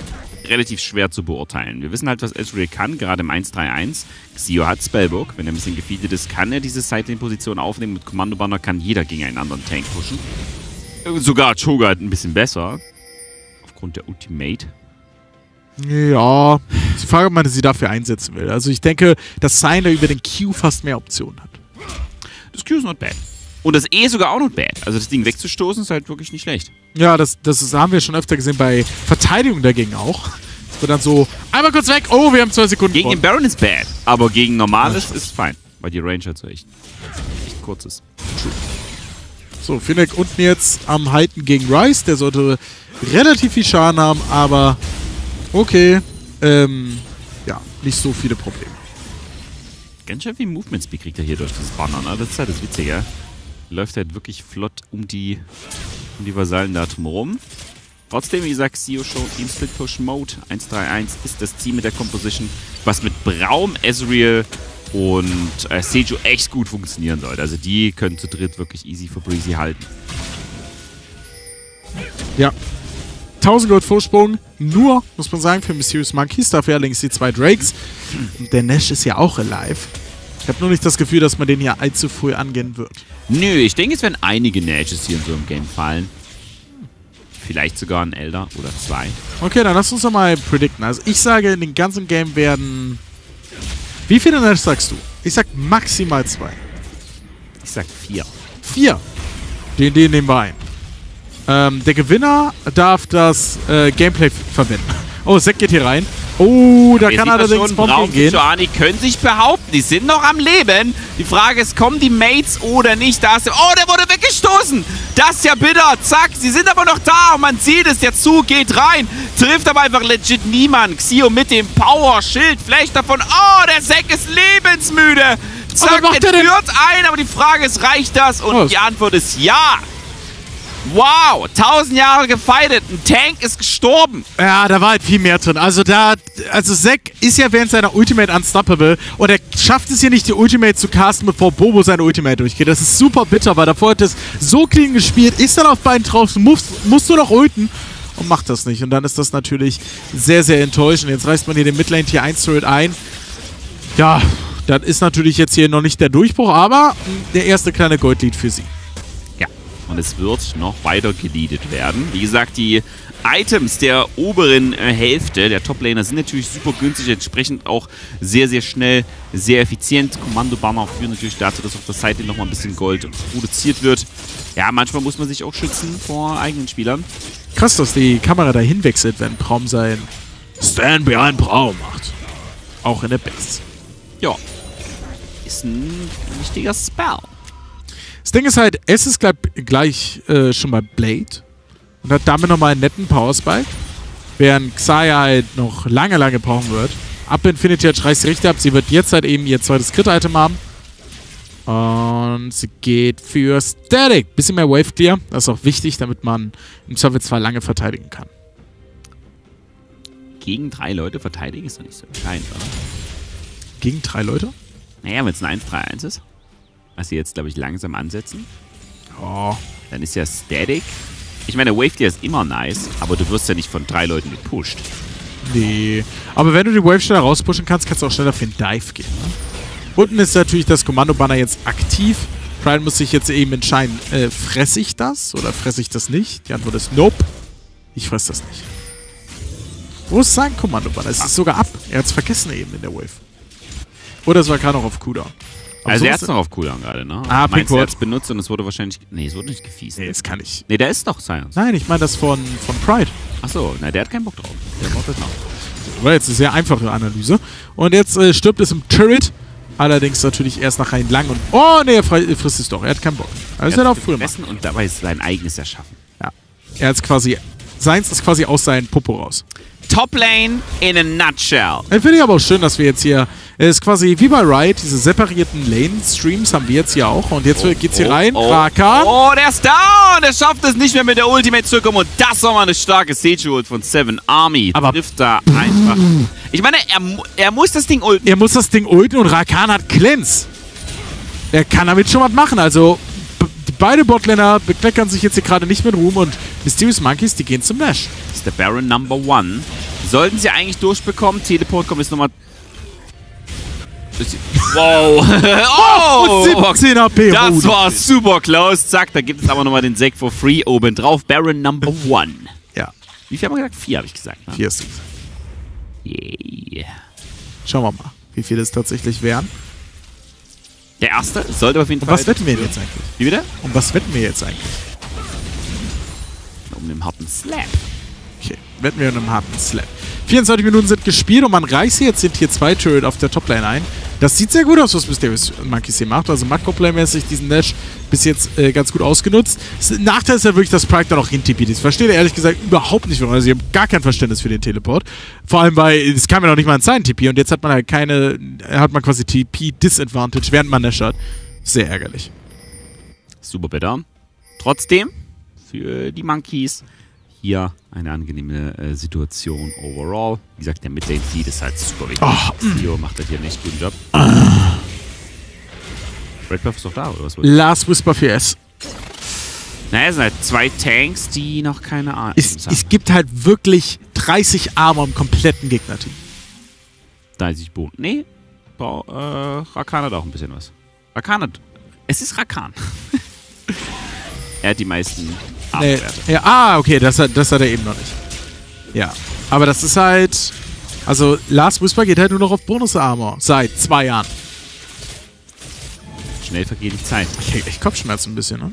relativ schwer zu beurteilen. Wir wissen halt, was Ezreal kann, gerade im 1-3-1. Xio hat Spellbook. Wenn er ein bisschen gefeedet ist, kann er diese Sideline-Position aufnehmen. Mit Kommando-Banner kann jeder gegen einen anderen Tank pushen. Sogar Cho'Gath ein bisschen besser. Aufgrund der Ultimate. Ja, die Frage, ob man sie dafür einsetzen will. Also ich denke, dass Seiner über den Q fast mehr Optionen hat. Das Q ist not bad. Und das E ist sogar auch not bad. Also das Ding wegzustoßen ist halt wirklich nicht schlecht. Ja, das haben wir schon öfter gesehen bei Verteidigung dagegen auch. Das wird dann so, einmal kurz weg, oh, wir haben 2 Sekunden. Gegen den Baron ist bad, aber gegen normales ist fein. Weil die Range halt so echt kurz ist. True. So, Finnick unten jetzt am Halten gegen Ryze. Der sollte relativ viel Schaden haben, aber okay. Ja, nicht so viele Probleme. Ganz schön viel Movement Speed kriegt er hier durch das Banner, ne? Das ist halt das Witzige. Läuft halt wirklich flott um die Vasallen da drumherum. Trotzdem, wie gesagt, Xio Show im Split-Push-Mode. 1-3-1 ist das Team mit der Composition, was mit Braum, Ezreal und Seju echt gut funktionieren sollte. Also die können zu dritt wirklich easy for breezy halten. Ja, 1000 Gold Vorsprung, nur, muss man sagen, für Mysterious Monkeys. Dafür allerdings die zwei Drakes. Und der Nash ist ja auch alive. Ich habe nur nicht das Gefühl, dass man den hier allzu früh angehen wird. Nö, ich denke, es werden einige Nashes hier in so einem Game fallen. Vielleicht sogar ein Elder oder zwei. Okay, dann lass uns doch mal predikten. Also ich sage, in dem ganzen Game werden... Wie viele Nash sagst du? Ich sag maximal zwei. Ich sag vier. Vier? Den nehmen wir ein. Der Gewinner darf das Gameplay verwenden. Oh, Zac geht hier rein. Oh, da kann er allerdings Bomben gehen. Die können sich behaupten, die sind noch am Leben. Die Frage ist, kommen die Mates oder nicht? Da ist oh, der wurde weggestoßen. Das ist ja bitter. Zac, sie sind aber noch da und man sieht es. Der Zug geht rein. Trifft aber einfach legit niemand. Xio mit dem Power-Schild. Vielleicht davon. Oh, der Zac ist lebensmüde. Zac, der führt ein, aber die Frage ist, reicht das? Und die Antwort ist ja. Wow, 1000 Jahre gefeitet, ein Tank ist gestorben. Ja, da war halt viel mehr drin. Also Zac ist ja während seiner Ultimate unstoppable und er schafft es hier nicht, die Ultimate zu casten, bevor Bobo seine Ultimate durchgeht. Das ist super bitter, weil davor hat es so clean gespielt, ist dann auf beiden drauf, musst du noch ulten und macht das nicht. Und dann ist das natürlich sehr, sehr enttäuschend. Jetzt reißt man hier den Midlane Tier 1 Turret ein. Ja, das ist natürlich jetzt hier noch nicht der Durchbruch, aber der erste kleine Goldlead für sie. Und es wird noch weiter geleadet werden. Wie gesagt, die Items der oberen Hälfte der Toplaner sind natürlich super günstig, entsprechend auch sehr, sehr schnell, sehr effizient. Kommando-Banner führen natürlich dazu, dass auf der Seite nochmal ein bisschen Gold produziert wird. Ja, manchmal muss man sich auch schützen vor eigenen Spielern. Krass, dass die Kamera dahin wechselt, wenn Braum sein Stand Behind Braum macht. Auch in der Base. Ja, ist ein wichtiger Spell. Das Ding ist halt, es ist gleich schon mal Blade und hat damit nochmal einen netten Power-Spike, während Xayah halt noch lange, lange brauchen wird. Ab Infinity hat Schreis die Richter ab, sie wird jetzt halt eben ihr zweites Crit-Item haben und sie geht für Static. Bisschen mehr Wave-Clear, das ist auch wichtig, damit man im Zweifel zwar lange verteidigen kann. Gegen drei Leute verteidigen ist doch nicht so entscheidend, oder? Gegen drei Leute? Naja, wenn es ein 1-3-1 ist. Was sie jetzt, glaube ich, langsam ansetzen. Oh. Dann ist ja Static. Ich meine, Wave Clear ist immer nice, aber du wirst ja nicht von drei Leuten gepusht. Nee. Aber wenn du die Wave schneller rauspushen kannst, kannst du auch schneller für den Dive gehen. Ne? Unten ist natürlich das Kommando-Banner jetzt aktiv. Pride muss sich jetzt eben entscheiden, fresse ich das oder fresse ich das nicht? Die Antwort ist nope. Ich fresse das nicht. Wo ist sein Kommando-Banner? Es ist sogar ab. Er hat es vergessen eben in der Wave. Oder es war gerade noch auf Cooldown. Also er hat es noch auf Cooldown gerade, ne? Ah, Pink Ward. Er hat es benutzt und es wurde wahrscheinlich... Nee, es wurde nicht gefiest. Nee, das kann ich. Nee, da ist doch Sion. Nein, ich meine das von Pride. Achso, na, der hat keinen Bock drauf. Der braucht das noch. War jetzt eine sehr einfache Analyse. Und jetzt stirbt es im Turret. Allerdings natürlich erst nach einem langen und... Oh, nee, er frisst es doch. Er hat keinen Bock. Also er hat auch früher gemacht. Und dabei ist sein eigenes erschaffen. Ja. Er hat quasi... Seins ist quasi aus seinem Popo raus. Top Lane in a nutshell. Ich finde aber auch schön, dass wir jetzt hier... Es ist quasi wie bei Riot, diese separierten Lane-Streams haben wir jetzt hier auch. Und jetzt geht's hier rein. Rakan. Oh, der ist down! Der schafft es nicht mehr mit der Ultimate zu kommen. Und das war mal eine starke Sejuani von Seven Army. Aber trifft da einfach. Ich meine, er muss das Ding ulten. Er muss das Ding ulten und Rakan hat Cleanse. Er kann damit schon was machen. Also, beide Botlaner bekleckern sich jetzt hier gerade nicht mit Ruhm. Und Mysterious Monkeys, die gehen zum Nash. Das ist der Baron Number One. Sollten sie eigentlich durchbekommen. Teleport kommt jetzt nochmal... Wow! Oh! 17 AP! Das war super close. Zac, da gibt es aber nochmal den Zac for free oben drauf. Baron Number One. Ja. Wie viel haben wir gesagt? 4 habe ich gesagt. Ne? 4 ist es. Yeah. Schauen wir mal, wie viele es tatsächlich wären. Der erste sollte auf jeden Fall. Was wetten wir jetzt eigentlich? Wie wieder? Und was wetten wir jetzt eigentlich? Um den harten Slap. Okay, wetten wir um einen harten Slap. 24 Minuten sind gespielt und man reißt jetzt den Tier 2 Turret auf der Toplane ein. Das sieht sehr gut aus, was Mysterious Monkeys hier macht. Also Makro-Play-mäßig diesen Nash bis jetzt ganz gut ausgenutzt. Nachteil ist ja wirklich, dass Pride da noch hintipietet. Ich verstehe ehrlich gesagt überhaupt nicht, warum. Also ich habe gar kein Verständnis für den Teleport. Vor allem, weil es kam ja noch nicht mal ein Zeilen-TP und jetzt hat man halt keine, hat man quasi TP-Disadvantage, während man Nash hat. Sehr ärgerlich. Super bitter. Trotzdem, für die Monkeys... Hier eine angenehme Situation overall. Wie gesagt, der Midlane-Seed ist halt super wichtig. Xio macht halt hier einen echt guten Job. Red Buff ist doch da, oder was? Last Whisper für S. Naja, es sind halt zwei Tanks, die noch keine Ahnung haben. Es gibt halt wirklich 30 Armor im kompletten Gegnerteam. 30 Bogen. Nee, Rakan hat auch ein bisschen was. Rakan hat... Es ist Rakan. Er hat die meisten Armwerte. Nee, ja, okay, das hat er eben noch nicht. Ja, aber das ist halt... Also, Last Whisper geht halt nur noch auf Bonus-Armor seit 2 Jahren. Schnell vergeht die Zeit. Ich Kopfschmerzen ein bisschen, ne?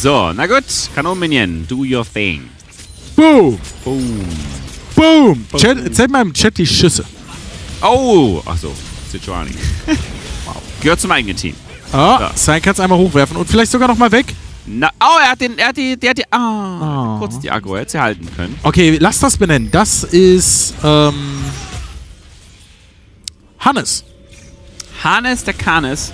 So, na gut. Kanon-Minion, do your thing. Boom! Boom! Boom! Boom. Zeig mal im Chat die Schüsse. Oh! Achso, Sejuani. Wow. Gehört zum eigenen Team. Oh, so. Sein kann es einmal hochwerfen und vielleicht sogar nochmal weg. Na, oh, kurz die Aggro, er hätte sie halten können. Okay, lass das benennen. Das ist, Hannes. Hannes der Kanes.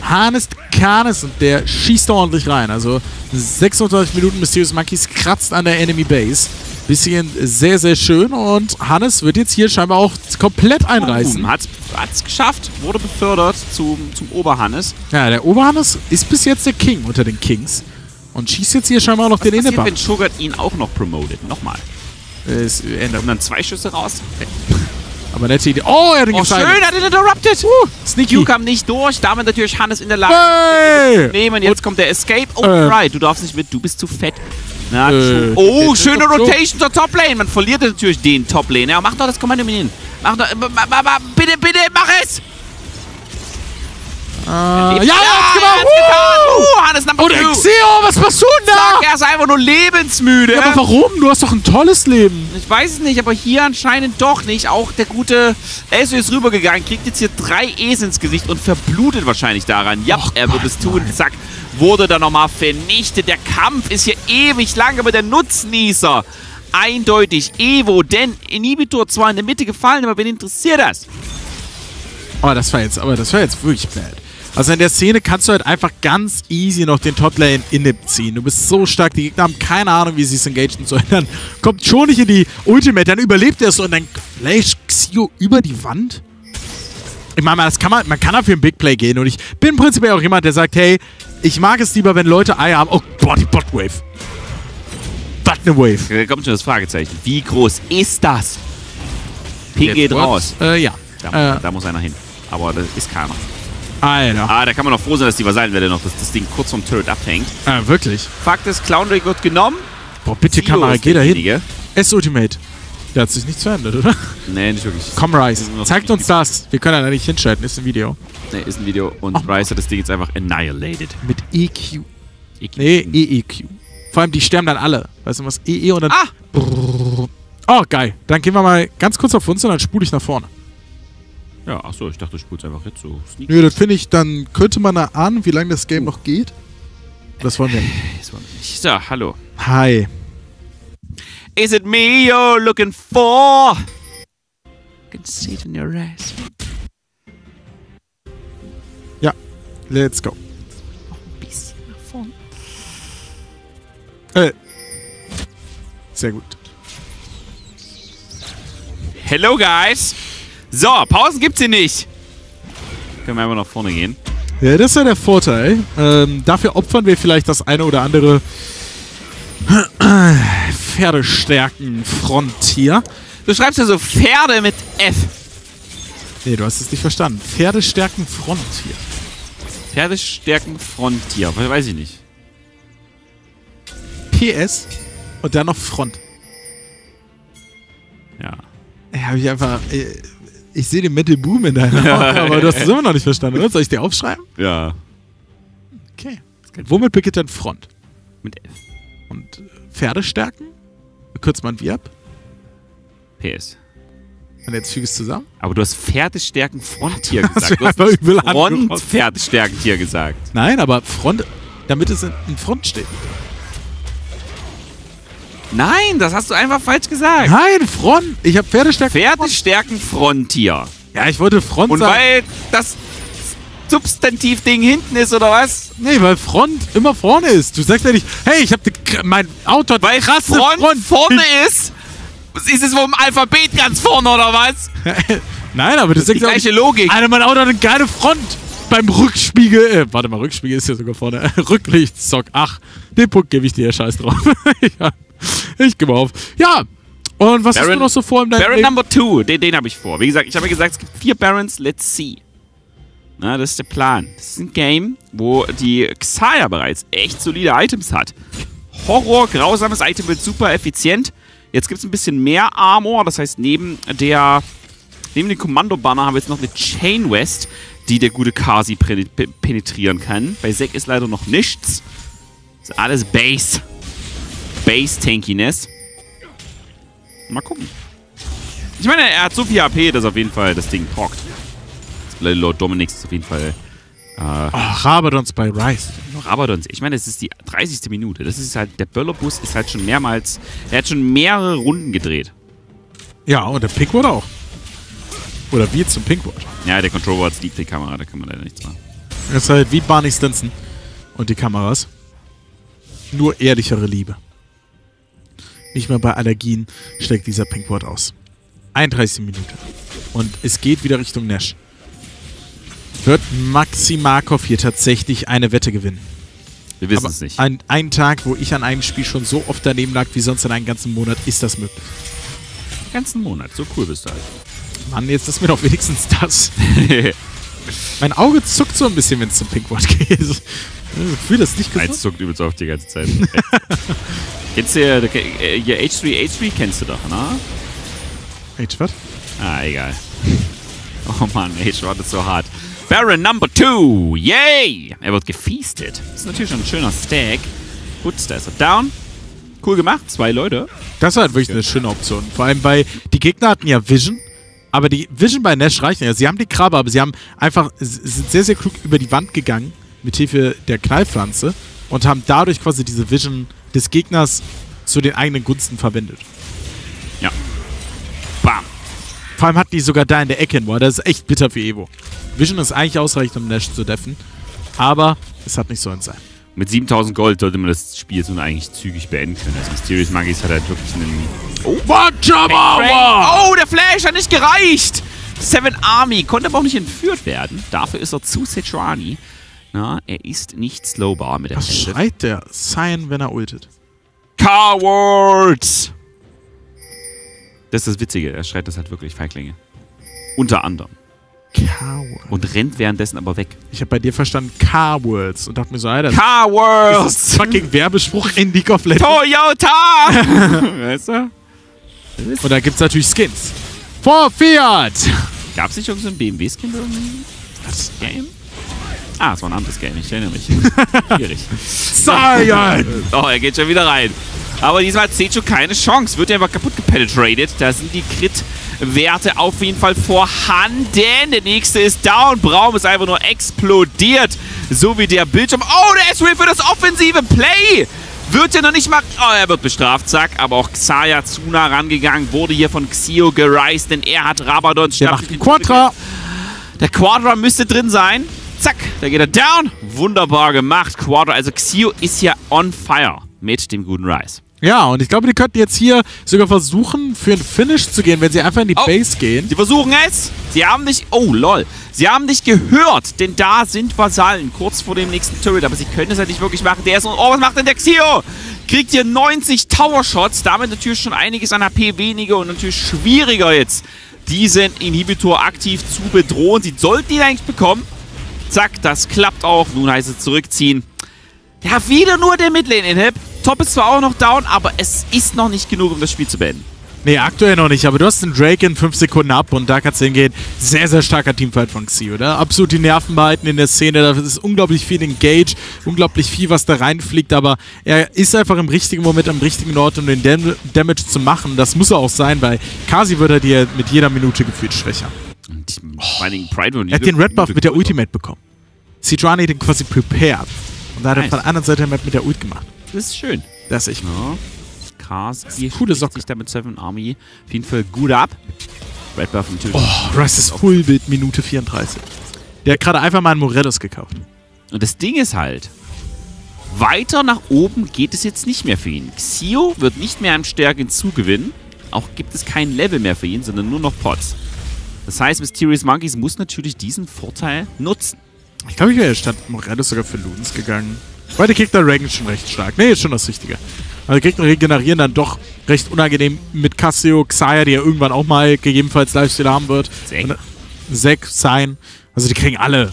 Hannes der Kanes und der schießt ordentlich rein. Also 36 Minuten Mysterious Monkeys kratzt an der Enemy Base. Bisschen sehr, sehr schön und Hannes wird jetzt hier scheinbar auch komplett einreißen. Hat's geschafft, wurde befördert zum Oberhannes. Ja, der Oberhannes ist bis jetzt der King unter den Kings und schießt jetzt hier scheinbar auch noch den Innebar. Was passiert, wenn Cho'Gath ihn auch noch promotet? Nochmal. Es ändert. Und dann 2 Schüsse raus. Aber nette Idee. Oh, er hat ihn geschaltet. Oh, schön, er hat ihn interrupted. Sneaky. Q kam nicht durch, damit natürlich Hannes in der Lage. Hey! Nehmen, jetzt kommt der Escape. Oh, Pride, du darfst nicht mit, du bist zu fett. Na, oh, schöne Rotation zur Top-Lane. Man verliert natürlich den Top-Lane. Ja, mach doch das Kommando-Minion. Mach doch, bitte, bitte, mach es! Ja, ja, hat's gemacht! Und Xio, was machst du denn da? Er ist einfach nur lebensmüde. Ja, aber warum? Du hast doch ein tolles Leben. Ich weiß es nicht, aber hier anscheinend doch nicht. Auch der gute Ezio ist rübergegangen, kriegt jetzt hier 3 Es ins Gesicht und verblutet wahrscheinlich daran. Ja, er wird es tun. Zack. Wurde da nochmal vernichtet. Der Kampf ist hier ewig lang, aber der Nutznießer eindeutig Evo, denn Inhibitor zwar in der Mitte gefallen, aber wen interessiert das? Oh, das war jetzt wirklich bad. Also in der Szene kannst du halt einfach ganz easy noch den Top-Lane in-Nip ziehen. Du bist so stark, die Gegner haben keine Ahnung, wie sie es engagen sollen. Dann kommt schon nicht in die Ultimate, dann überlebt er es und dann flasht Xio über die Wand. Ich meine, man kann dafür ein Big Play gehen und ich bin prinzipiell auch jemand, der sagt, hey, ich mag es lieber, wenn Leute Eier haben. Oh, boah, die Bot-Wave. Bot-Wave. Da kommt schon das Fragezeichen. Wie groß ist das? Ping geht raus. Ja. Da muss einer hin. Aber das ist keiner. Alter. Da kann man noch froh sein, dass die Vasallenwelle noch das Ding kurz vom Turret abhängt. Wirklich. Fakt ist, Clownray wird genommen. Boah, bitte Kamera, geh da hin. S-Ultimate. Da hat sich nichts verändert, oder? Nee, nicht wirklich. Komm, Ryze, zeigt uns das. Wir können ja nicht hinschalten, ist ein Video. Nee, ist ein Video. Und Ryze hat das Ding jetzt einfach annihilated. Mit EQ. Nee, EEQ. Vor allem, die sterben dann alle. Weißt du was? EE und dann... Ah! Brrr. Oh, geil. Dann gehen wir mal ganz kurz auf uns und dann spule ich nach vorne. Ja, achso, ich dachte, du spulst einfach jetzt so. Sneaky. Nee, das finde ich, dann könnte man da ahnen, wie lange das Game noch geht. Das wollen wir nicht. Das wollen wir nicht. So, hallo. Hi. Is it me you're looking for? I can see it in your eyes. Ja, let's go. Noch ein bisschen nach vorne. Sehr gut. Hello, guys. So, Pausen gibt's hier nicht. Können wir einfach nach vorne gehen. Ja, das ist ja der Vorteil. Dafür opfern wir vielleicht das eine oder andere... Pferdestärken-Frontier. Du schreibst ja so Pferde mit F. Nee, du hast es nicht verstanden. Pferdestärken-Frontier. Pferdestärken-Frontier. Weiß ich nicht. PS und dann noch Front. Ja. Hab ich einfach... Ich sehe den Metal Boom in deiner Augen, aber du hast es immer noch nicht verstanden, oder? Soll ich dir aufschreiben? Ja. Okay. Womit beginnt dann Front? Mit F. Und Pferdestärken? Kürzt man wie ab? PS. Und jetzt füge ich es zusammen? Aber du hast Pferdestärken Frontier gesagt. Du hast Front Pferdestärken hier gesagt. Nein, aber Front, damit es in Front steht. Nein, das hast du einfach falsch gesagt. Nein, Front. Ich habe Pferdestärken. Pferdestärken Frontier. Ja, ich wollte Front sagen. Und weil das Substantiv-Ding hinten ist, oder was? Nee, weil Front immer vorne ist. Du sagst ja nicht, hey, ich hab mein Auto hat weil krasse Front vorne ist? Ist es vom Alphabet ganz vorne, oder was? Nein, aber das ist die gleiche Logik. Alter, mein Auto hat eine geile Front beim Rückspiegel. Warte mal, Rückspiegel ist ja sogar vorne. Rücklichtzock, ach. Den Punkt gebe ich dir, scheiß drauf. Ja, ich gebe auf. Ja, und was hast du noch so vor im deinem Baron Leben? Number 2, den habe ich vor. Wie gesagt, ich habe ja gesagt, es gibt 4 Barons, let's see. Na, das ist der Plan. Das ist ein Game, wo die Xayah bereits echt solide Items hat. Horror, grausames Item wird super effizient. Jetzt gibt es ein bisschen mehr Armor, das heißt, neben dem Kommando-Banner haben wir jetzt noch eine Chain West, die der gute Kasi penetrieren kann. Bei Zac ist leider noch nichts. Das ist alles Base. Base-Tankiness. Mal gucken. Ich meine, er hat so viel AP, dass auf jeden Fall das Ding talkt. Lord Dominix ist auf jeden Fall... Rabadons bei Ryze. Rabadons. Ich meine, es ist die 30. Minute. Das ist halt... Der Böller-Bus ist halt schon mehrmals... Er hat schon mehrere Runden gedreht. Ja, und der Pinkward auch. Oder wir zum Pinkward. Ja, der Controller liegt die Kamera. Da kann man leider nichts machen. Das ist halt wie Barney Stinson und die Kameras. Nur ehrlichere Liebe. Nicht mal bei Allergien steckt dieser Pinkward aus. 31. Minute. Und es geht wieder Richtung Nash. Wird Maxi Markov hier tatsächlich eine Wette gewinnen? Wir wissen es nicht. Ein Tag, wo ich an einem Spiel schon so oft daneben lag, wie sonst in einem ganzen Monat, ist das möglich. Den ganzen Monat? So cool bist du halt. Mann, jetzt ist mir doch wenigstens das. Mein Auge zuckt so ein bisschen, wenn es zum Pinkward geht. Ich fühle das nicht gesagt. Eins zuckt übelst auf die ganze Zeit. Kennst du ja H3 kennst du doch, ne? H-Word? Ah, egal. Oh Mann, H-Word ist so hart. Baron Number 2, yay! Er wird gefeastet. Das ist natürlich schon ein schöner Stack. Gut, da ist er down. Cool gemacht, 2 Leute. Das war halt wirklich eine schöne Option. Vor allem, weil die Gegner hatten ja Vision, aber die Vision bei Nash reicht nicht. Also sie haben die Krabbe, aber sie haben einfach, sind sehr, sehr klug über die Wand gegangen mit Hilfe der Knallpflanze und haben dadurch quasi diese Vision des Gegners zu den eigenen Gunsten verwendet. Ja. Bam. Vor allem hatten die sogar da in der Ecke, boah, das ist echt bitter für Evo. Vision ist eigentlich ausreichend, um Nash zu deffen, aber es hat nicht sollen sein. Mit 7000 Gold sollte man das Spiel so eigentlich zügig beenden können. Das Mysterious Monkeys hat halt wirklich einen... Oh, der Flash hat nicht gereicht! Seven Army konnte aber auch nicht entführt werden. Dafür ist er zu Sejuani. Na, er ist nicht slowbar mit der Flash. Was schreit der Sion, wenn er ultet? Cowards! Das ist das Witzige, er schreit das halt wirklich, Feiglinge. Unter anderem. Cowards. Und rennt währenddessen aber weg. Ich habe bei dir verstanden, Cowards. Und dachte mir so, Alter. Cowards! Das ist fucking Werbespruch in League of Legends. Toyota! Weißt du? Und da gibt's natürlich Skins. For Fiat! Gab's nicht irgendein BMW-Skin oder das Game? Ah, es war ein anderes Game, ich erinnere mich. Schwierig. Sion! Oh, er geht schon wieder rein. Aber diesmal hat Seju keine Chance. Wird ja einfach kaputt gepenetrated. Da sind die Crit-Werte auf jeden Fall vorhanden. Der nächste ist down. Braum ist einfach nur explodiert. So wie der Bildschirm. Oh, der Ezreal für das offensive Play. Wird ja noch nicht mal... Oh, er wird bestraft, Zac. Aber auch Xayah zu nah rangegangen. Wurde hier von Xio gereist, denn er hat Rabadon. Der macht den Quadra. Der Quadra müsste drin sein. Zac, da geht er down. Wunderbar gemacht. Quadra, also Xio ist hier on fire mit dem guten Ryze. Ja, und ich glaube, die könnten jetzt hier sogar versuchen, für ein Finish zu gehen, wenn sie einfach in die Base gehen. Sie versuchen es. Sie haben dich... Oh, lol. Sie haben dich gehört, denn da sind Vasallen kurz vor dem nächsten Turret. Aber sie können es halt nicht wirklich machen. Der ist... Oh, was macht denn der Xio? Kriegt hier 90 Tower-Shots. Damit natürlich schon einiges an HP weniger und natürlich schwieriger jetzt, diesen Inhibitor aktiv zu bedrohen. Sie sollten ihn eigentlich bekommen. Zac, das klappt auch. Nun heißt es zurückziehen. Ja, wieder nur der Midlane-Inhib. Top ist zwar auch noch down, aber es ist noch nicht genug, um das Spiel zu beenden. Nee, aktuell noch nicht, aber du hast den Drake in 5 Sekunden ab und da kannst du hingehen. Sehr, sehr starker Teamfight von Xi, oder? Absolut die Nerven behalten in der Szene. Da ist unglaublich viel Engage, unglaublich viel, was da reinfliegt, aber er ist einfach im richtigen Moment am richtigen Ort, um den Damage zu machen. Das muss er auch sein, weil Kasi wird er dir mit jeder Minute gefühlt schwächer. Und er hat den Red Buff mit der Ultimate bekommen. Sejuani hat ihn quasi prepared. Und da hat er von der anderen Seite der Map mit der Ult gemacht. Das ist schön. Das ist echt cool. Krass. Coole Socke. Da mit Seven Army auf jeden Fall gut ab. Red Buff natürlich. Oh, Ryze ist Fullbild, Minute 34. Der hat gerade einfach mal einen Morellos gekauft. Und das Ding ist halt, weiter nach oben geht es jetzt nicht mehr für ihn. Xio wird nicht mehr an Stärke hinzugewinnen. Auch gibt es kein Level mehr für ihn, sondern nur noch Pots. Das heißt, Mysterious Monkeys muss natürlich diesen Vorteil nutzen. Ich glaube, ich wäre statt Morellos sogar für Ludens gegangen. Weil der Gegner regnet schon recht stark. Ne, ist schon das Richtige. Also Gegner regenerieren dann doch recht unangenehm mit Cassio, Xayah, die ja irgendwann auch mal gegebenenfalls Lifesteal haben wird. Zac, Sion. Also die kriegen alle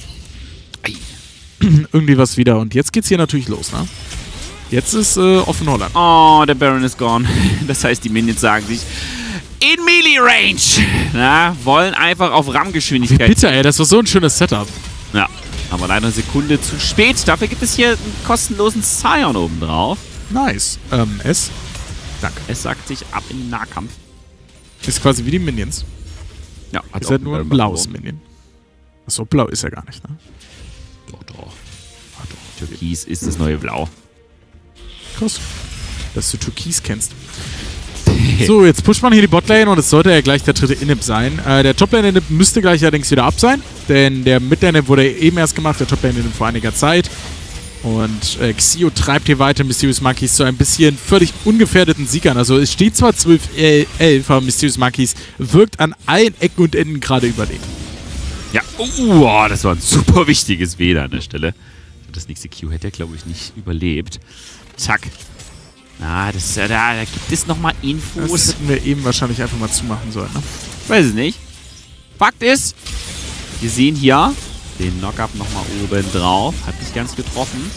irgendwie was wieder. Und jetzt geht's hier natürlich los, ne? Jetzt ist offen Holland. Oh, der Baron ist gone. Das heißt, die Minions sagen sich in Melee-Range. Na, wollen einfach auf RAM-Geschwindigkeit. Bitte, ey, das war so ein schönes Setup. Ja, aber leider eine Sekunde zu spät. Dafür gibt es hier einen kostenlosen Sion oben drauf. Nice. Danke. Es sagt sich ab in den Nahkampf. Ist quasi wie die Minions. Ja, hat ist halt nur ein blaues Minion. Achso, blau ist er gar nicht, ne? Doch, doch. Ach, doch. Türkis ist das neue Blau. Krass, dass du Türkis kennst. So, jetzt pusht man hier die Botlane und es sollte ja gleich der dritte Inhib sein. Der Toplane-Inhib müsste gleich allerdings wieder ab sein, denn der Midlane-Inhib wurde eben erst gemacht, der Toplane-Inhib vor einiger Zeit. Und Xio treibt hier weiter Mysterious Monkeys zu ein bisschen völlig ungefährdeten Siegern. Also es steht zwar 12-11, aber Mysterious Monkeys wirkt an allen Ecken und Enden gerade überlegen. Ja, das war ein super wichtiges Weder an der Stelle. Das nächste Q hätte er, glaube ich, nicht überlebt. Zac. Ah, das ist ja da gibt es nochmal Infos. Das hätten wir eben wahrscheinlich einfach mal zumachen sollen, ne? Ich weiß es nicht. Fakt ist, wir sehen hier den Knockup nochmal oben drauf. Hat nicht ganz getroffen.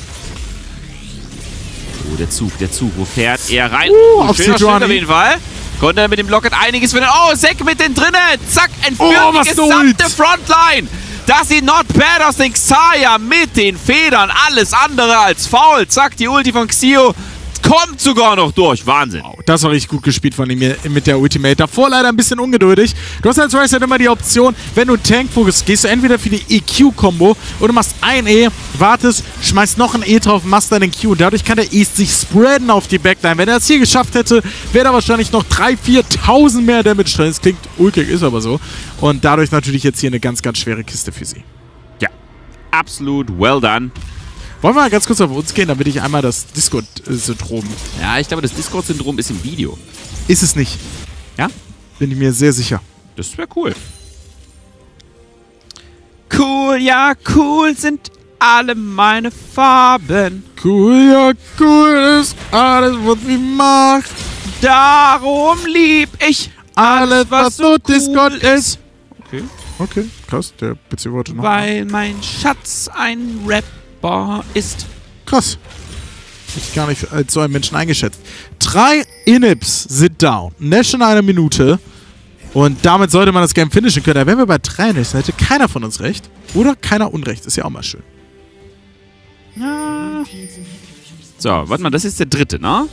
Oh, der Zug. Wo fährt er rein? Auf Sejuani auf jeden Fall. Konnte er mit dem Locket einiges finden. Oh, Zac mit den drinnen. Zac, entführt die gesamte Frontline. Das sieht not bad aus, den Xayah mit den Federn. Alles andere als faul. Zac, die Ulti von Xio kommt sogar noch durch. Wahnsinn. Wow, das war richtig gut gespielt von ihm mit der Ultimate. Davor leider ein bisschen ungeduldig. Du hast als Ryze halt immer die Option, wenn du Tank fokussierst, gehst du entweder für die EQ-Kombo oder du machst ein E, wartest, schmeißt noch ein E drauf, machst dann den Q. Dadurch kann der E sich spreaden auf die Backline. Wenn er das hier geschafft hätte, wäre da wahrscheinlich noch 3.000, 4.000 mehr Damage drin. Das klingt ulkig, ist aber so. Und dadurch natürlich jetzt hier eine ganz, ganz schwere Kiste für sie. Ja, absolut well done. Wollen wir mal ganz kurz auf uns gehen, damit ich einmal das Discord-Syndrom... Ja, ich glaube, das Discord-Syndrom ist im Video. Ist es nicht. Ja? Bin ich mir sehr sicher. Das wäre cool. Cool, ja, cool sind alle meine Farben. Cool, ja, cool ist alles, was mich macht. Darum lieb ich alles, was so cool Discord ist. Okay, krass, der Beziehungsworte noch. Weil mein Schatz ein Rap ist. Krass. Ich gar nicht als so einen Menschen eingeschätzt. 3 Inhibs sind down. Nash in einer Minute. Und damit sollte man das Game finishen können. Da wären wir bei 3 Inhibs. Da hätte keiner von uns recht. Oder keiner Unrecht. Ist ja auch mal schön. Ja. So, warte mal. Das ist der dritte, ne?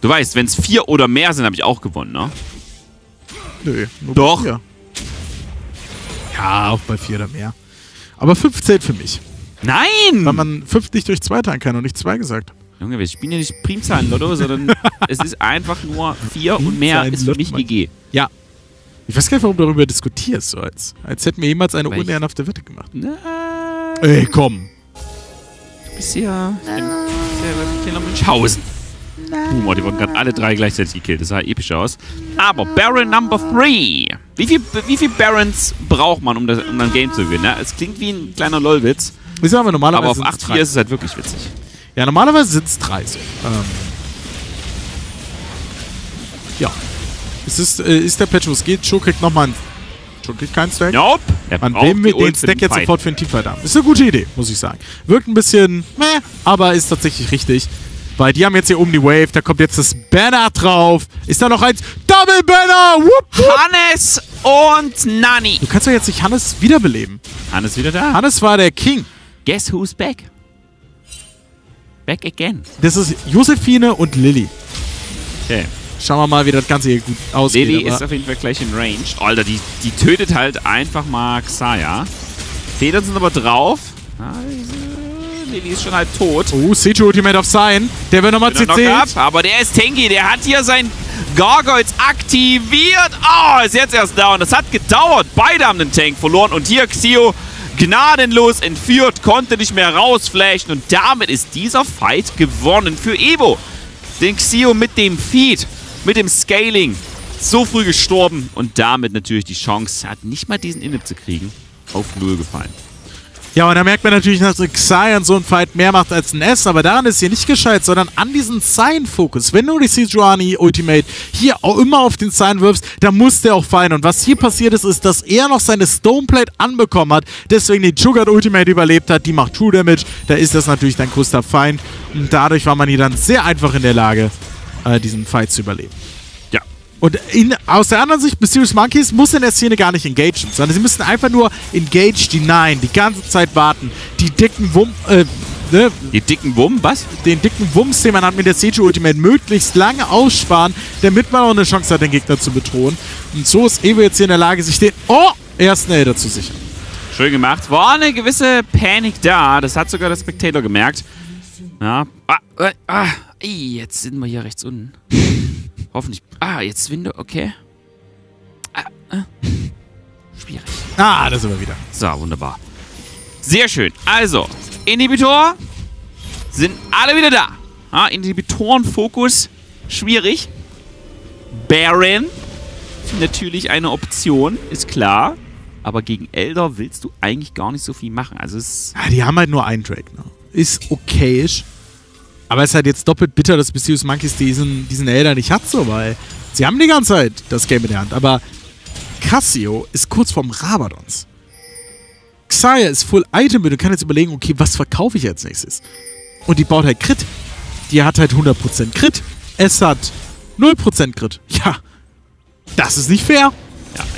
Du weißt, wenn es 4 oder mehr sind, habe ich auch gewonnen, ne? Nö. Nur doch. Bei 4. Ja, auch bei 4 oder mehr. Aber 5 zählt für mich. Nein! Weil man 5 nicht durch 2 teilen kann und nicht 2 gesagt. Junge, wir spielen ja nicht Primzahlen, Lotto, sondern es ist einfach nur 4 und mehr ist für mich GG. Ja. Ich weiß gar nicht, warum du darüber diskutierst, so als hätten wir jemals eine unehrenhafte Wette gemacht. Nein. Ey, komm. Du bist ja... Münchhausen. Humor, die wurden gerade alle 3 gleichzeitig gekillt. Das sah episch aus. Aber Baron Number 3. Wie viel Barons braucht man, um ein Game zu gewinnen? Ne? Es klingt wie ein kleiner LOL-Witz. Aber auf 8-4 ist es halt wirklich witzig. Ja, normalerweise sind es 3. So. Ja. Es ist der Patch, wo es geht. Cho kriegt nochmal einen... Cho kriegt keinen Stack. Nope. Man nehmen wir den Stack jetzt sofort für den Teamfight an. Ist eine gute Idee, muss ich sagen. Wirkt ein bisschen... meh, aber ist tatsächlich richtig. Weil die haben jetzt hier oben die Wave, da kommt jetzt das Banner drauf. Ist da noch eins? Double Banner! Whoop, whoop. Hannes und Nani. Du kannst doch jetzt nicht Hannes wiederbeleben. Hannes wieder da. Hannes war der King. Guess who's back? Back again. Das ist Josephine und Lilly. Okay. Schauen wir mal, wie das Ganze hier gut aussieht. Lilly ist auf jeden Fall gleich in Range. Alter, die tötet halt einfach mal Xayah. Federn sind aber drauf. Lilly ist schon halt tot. Oh, Seju Ultimate auf Sion. Der wird nochmal CC. Aber der ist tanky. Der hat hier sein Gargoyles aktiviert. Oh, ist jetzt erst down. Das hat gedauert. Beide haben den Tank verloren. Und hier Xio gnadenlos entführt. Konnte nicht mehr rausflashen. Und damit ist dieser Fight gewonnen für Evo. Den Xio mit dem Feed, mit dem Scaling so früh gestorben. Und damit natürlich die Chance hat, nicht mal diesen Inhib zu kriegen, auf 0 gefallen. Ja, und da merkt man natürlich, dass Xayah so ein Fight mehr macht als ein S, aber daran ist hier nicht gescheit, sondern an diesen Sign-Fokus. Wenn du die Sejuani Ultimate hier auch immer auf den Sign wirfst, dann muss der auch fallen. Und was hier passiert ist, ist, dass er noch seine Stoneplate anbekommen hat, deswegen die Cho'Gath Ultimate überlebt hat, die macht True Damage, da ist das natürlich dann Kusta fein. Und dadurch war man hier dann sehr einfach in der Lage, diesen Fight zu überleben. Und aus der anderen Sicht, Mysterious Monkeys muss in der Szene gar nicht engagen, sondern sie müssen einfach nur engage denyen, die ganze Zeit warten. Die dicken Wumms, ne? Die dicken Wumms, was? Den dicken Wumms, den man hat mit der Seju Ultimate, möglichst lange aussparen, damit man auch eine Chance hat, den Gegner zu bedrohen. Und so ist Evo jetzt hier in der Lage, sich den ersten Elder zu sichern. Schön gemacht. War eine gewisse Panik da, das hat sogar der Spectator gemerkt. Ja. Jetzt sind wir hier rechts unten. Hoffentlich. Jetzt Window, okay. Schwierig. Da sind wir wieder. So, wunderbar. Sehr schön. Also, Inhibitor sind alle wieder da. Inhibitorenfokus, schwierig. Baron, natürlich eine Option, ist klar. Aber gegen Elder willst du eigentlich gar nicht so viel machen. Also es die haben halt nur einen Drake, ne? Ist okayisch. Aber es ist halt jetzt doppelt bitter, dass Mysterious Monkeys diesen Elder nicht hat, so, weil sie haben die ganze Zeit das Game in der Hand. Aber Cassio ist kurz vorm Rabadons. Xayah ist full item und kann jetzt überlegen, okay, was verkaufe ich als nächstes? Und die baut halt Crit. Die hat halt 100% Crit. Es hat 0% Crit. Ja, das ist nicht fair.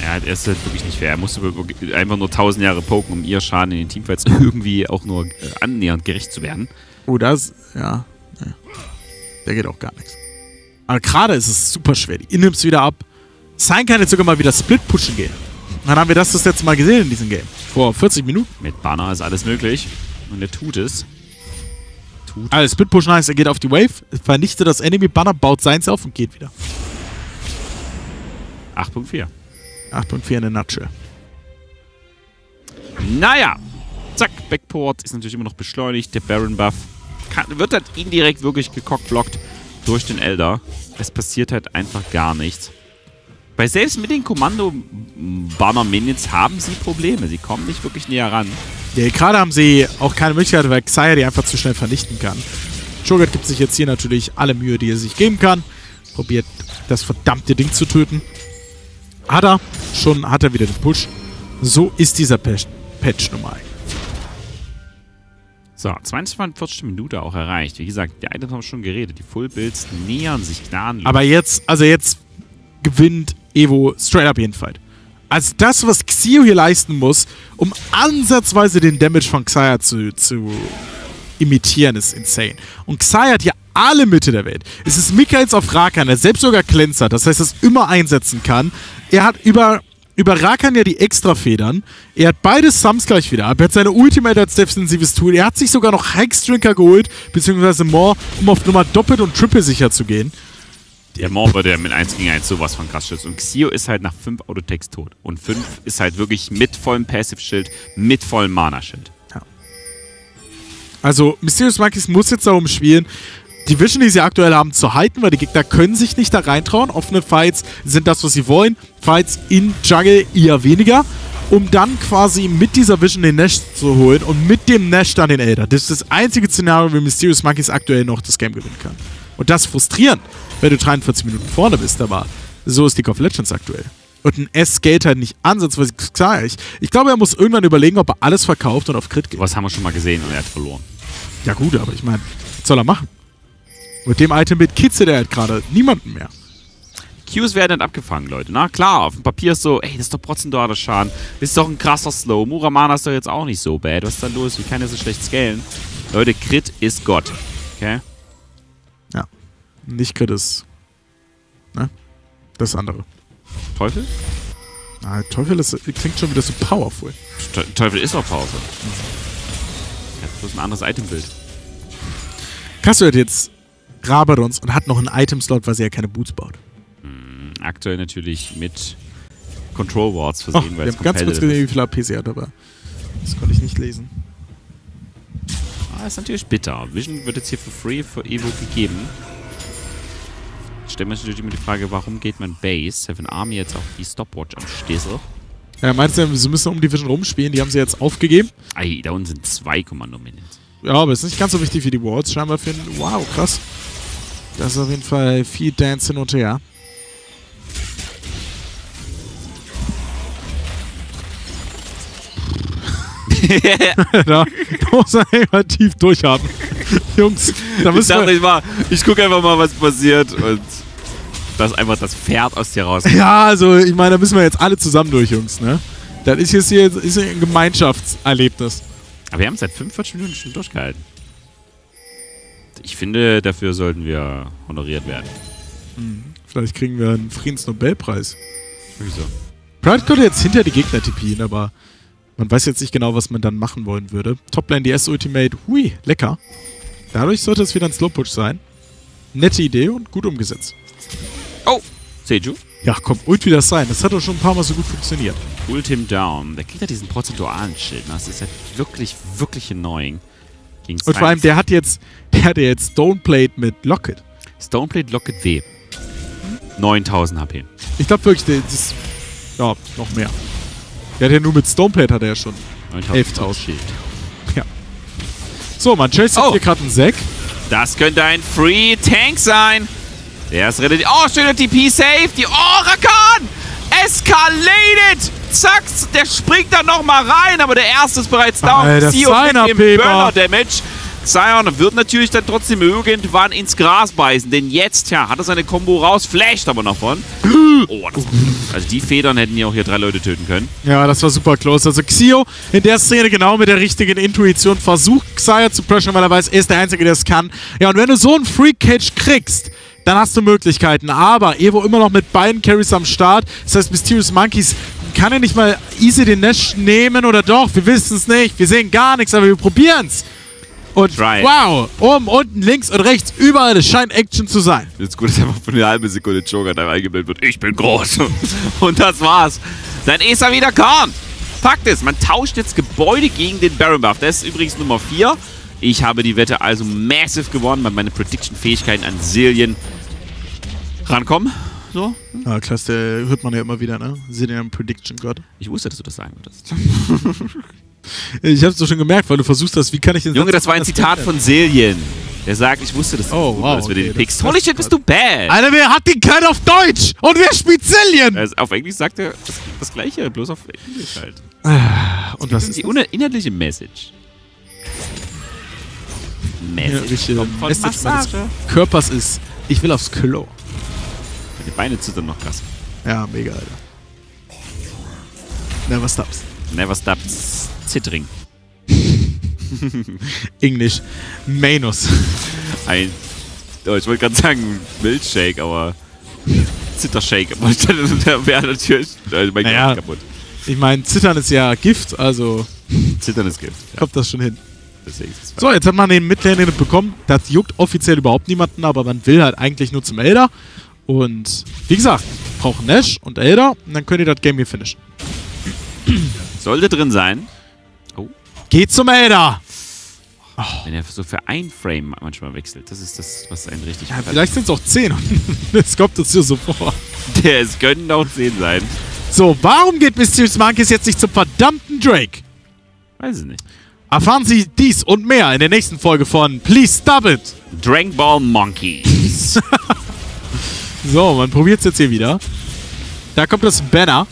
Ja, er ist halt wirklich nicht fair. Er musste einfach nur 1000 Jahre poken, um ihr Schaden in den Teamfights irgendwie auch nur annähernd gerecht zu werden. Oh, das, ja. Der geht auch gar nichts. Aber gerade ist es super schwer. Die Inims wieder ab. Sein kann jetzt sogar mal wieder Split pushen gehen. Dann haben wir das letzte Mal gesehen in diesem Game. Vor 40 Minuten. Mit Banner ist alles möglich. Und er tut es. Also Split pushen heißt, er geht auf die Wave, vernichtet das Enemy Banner, baut seins auf und geht wieder. 8.4. 8.4 in der Nutshell. Naja. Zack, Backport ist natürlich immer noch beschleunigt. Der Baron-Buff wird halt indirekt wirklich gecockblockt durch den Elder. Es passiert halt einfach gar nichts. Weil selbst mit den Kommando-Banner-Minions haben sie Probleme. Sie kommen nicht wirklich näher ran. Ja, gerade haben sie auch keine Möglichkeit, weil Xayah die einfach zu schnell vernichten kann. Cho'Gath gibt sich jetzt hier natürlich alle Mühe, die er sich geben kann. Probiert, das verdammte Ding zu töten. Hat er. Schon hat er wieder den Push. So ist dieser Patch nun mal. So, 42. Minute auch erreicht. Wie gesagt, die Items haben schon geredet. Die Full-Builds nähern sich gnadenlos. Aber jetzt, jetzt gewinnt Evo straight up jeden Fight. Also das, was Xio hier leisten muss, um ansatzweise den Damage von Xayah zu imitieren, ist insane. Und Xayah hat hier alle Mitte der Welt. Es ist Mika jetzt auf Rakan, der selbst sogar Cleanse hat. Das heißt, er es immer einsetzen kann. Er hat über Rakan ja die Extra-Federn. Er hat beide Sums gleich wieder ab. Er hat seine Ultimate als defensives Tool. Er hat sich sogar noch Hexdrinker geholt, beziehungsweise Maw, um auf Nummer doppelt und triple sicher zu gehen. Der Maw würde ja mit 1 gegen 1 sowas von krass schützen. Und Xio ist halt nach 5 Autotext tot. Und 5 ist halt wirklich mit vollem Passive-Schild, mit vollem Mana-Schild. Ja. Also, Mysterious Monkeys muss jetzt darum spielen, die Vision, die sie aktuell haben, zu halten, weil die Gegner können sich nicht da reintrauen. Offene Fights sind das, was sie wollen. Fights in Jungle eher weniger. Um dann quasi mit dieser Vision den Nash zu holen und mit dem Nash dann den Elder. Das ist das einzige Szenario, wie Mysterious Monkeys aktuell noch das Game gewinnen kann. Und das ist frustrierend, wenn du 43 Minuten vorne bist. Aber so ist League of Legends aktuell. Und ein S geht halt nicht ansatzweise. Ich glaube, er muss irgendwann überlegen, ob er alles verkauft und auf Crit geht. Was haben wir schon mal gesehen und er hat verloren. Ja gut, aber ich meine, was soll er machen? Mit dem Item-Bit kitzelt er halt gerade niemanden mehr. Qs werden dann abgefangen, Leute. Na klar, auf dem Papier ist so, ey, das ist doch trotzdem der Schaden. Das ist doch ein krasser Slow. Muramana ist doch jetzt auch nicht so bad. Was ist da los? Wie kann der so schlecht scalen? Leute, Crit ist Gott. Okay? Ja. Nicht Crit ist... Ne? Das andere. Teufel? Na, Teufel ist, klingt schon wieder so powerful. Teufel ist auch powerful. Er hat bloß ein anderes Item-Bild. Cassio hat jetzt Rabadons und hat noch einen Item-Slot, weil sie ja keine Boots baut. Aktuell natürlich mit Control Wards versehen, weil es ganz kurz gesehen, wie viel AP sie hat, aber das konnte ich nicht lesen. Ist natürlich bitter. Vision wird jetzt hier für free für Evo gegeben. Stellen wir uns natürlich immer die Frage, warum geht man Base? Seven Army jetzt auch die Stopwatch am Stessel. Ja, meinst du, sie müssen um die Vision rumspielen? Die haben sie jetzt aufgegeben. Ei, da unten sind 2 Kommando-Minions. Ja, aber ist nicht ganz so wichtig wie die Wards scheinbar für den... Wow, krass. Das ist auf jeden Fall viel Dance hin und her. Da muss man immer tief durchatmen. Jungs, da müssen ich gucke einfach mal, was passiert und dass einfach das Pferd aus dir rauskommt. Ja, also ich meine, da müssen wir jetzt alle zusammen durch, Jungs, ne? Das ist jetzt hier ist ein Gemeinschaftserlebnis. Aber wir haben es seit 45 Minuten schon durchgehalten. Ich finde, dafür sollten wir honoriert werden. Hm. Vielleicht kriegen wir einen Friedensnobelpreis. Wieso? Pride könnte jetzt hinter die Gegner tippen, aber man weiß jetzt nicht genau, was man dann machen wollen würde. Toplane DS Ultimate, hui, lecker. Dadurch sollte es wieder ein Slowpush sein. Nette Idee und gut umgesetzt. Oh, Seju? Ja, komm, Ult wieder sein. Das hat doch schon ein paar Mal so gut funktioniert. Ult him down. Der kriegt ja diesen prozentualen Schild. Das ist ja wirklich, wirklich annoying. Gegen's und vor allem, der hat jetzt Stoneplate mit Locket. Stoneplate Locket W. 9000 HP. Ich glaube wirklich, das ist... Ja, noch mehr. Der hat ja nur mit Stoneplate hat er ja schon 11.000 Schild. Ja. So, man chased hier gerade einen Zac. Das könnte ein Free Tank sein. Der ist relativ... Oh, schöner TP, Safety. Oh, Rakan! Escalated! Zack, der springt dann nochmal rein, aber der erste ist bereits down. Xio mit dem Burner-Damage. Sion wird natürlich dann trotzdem irgendwann ins Gras beißen, denn jetzt, ja, hat er seine Combo raus, flasht aber noch von. Oh, das, also die Federn hätten ja auch hier 3 Leute töten können. Ja, das war super close. Also Xio in der Szene genau mit der richtigen Intuition versucht, Xayah zu pressen, weil er weiß, er ist der Einzige, der es kann. Ja, und wenn du so einen Free-Catch kriegst, dann hast du Möglichkeiten. Aber Evo immer noch mit beiden Carries am Start. Das heißt, Mysterious Monkeys kann ja nicht mal easy den Nash nehmen oder doch. Wir wissen es nicht. Wir sehen gar nichts, aber wir probieren es. Und wow, oben, unten, links und rechts, überall, es scheint Action zu sein. Jetzt gut, dass einfach für eine halbe Sekunde Cho'Gath eingebildet wird. Ich bin groß. Und das war's. Dann ist er wieder calm. Fakt ist, man tauscht jetzt Gebäude gegen den Baron Buff. Das ist übrigens Nummer 4. Ich habe die Wette also massiv gewonnen, weil meine Prediction-Fähigkeiten an Silien rankommen. So? Hm? Ja, klasse, hört man ja immer wieder, ne? Silien Prediction God. Ich wusste, dass du das sagen würdest. Ich hab's doch schon gemerkt, weil du versuchst hast, wie kann ich den Junge, das war ein Zitat von Silien. Der sagt, ich wusste, dass du den pickst. Holy shit, bist du bad! Alter, wer hat den Kerl auf Deutsch? Und wer spielt Silien? Also auf Englisch sagt er das Gleiche, bloß auf Englisch halt. Und was ist die inhaltliche Message? Message meines Körpers ist, ich will aufs Klo. Die Beine zittern noch krass. Ja, mega, Alter. Never stops. Never stops. Zittering. Englisch. Manus. Ein... Oh, ich wollte gerade sagen Milchshake, aber... Zittershake. Aber der wäre natürlich... Also mein Gehirn kaputt. Ich meine, Zittern ist ja Gift, also... Zittern ist Gift. Ja. Kommt das schon hin. So, jetzt hat man den Midlane bekommen. Das juckt offiziell überhaupt niemanden, aber man will halt eigentlich nur zum Elder. Und wie gesagt, brauchen Nash und Elder und dann könnt ihr das Game hier finishen. Sollte drin sein. Oh. Geht zum Elder! Oh. Wenn er so für ein Frame manchmal wechselt, das ist das, was einen richtig... Ja, vielleicht sind es auch 10. Das kommt uns hier so vor. Es könnten auch 10 sein. So, warum geht Mysterious Monkeys jetzt nicht zum verdammten Drake? Weiß ich nicht. Erfahren Sie dies und mehr in der nächsten Folge von Please Stop It! Dragon Ball Monkeys. So, man probiert es jetzt hier wieder. Da kommt das Banner.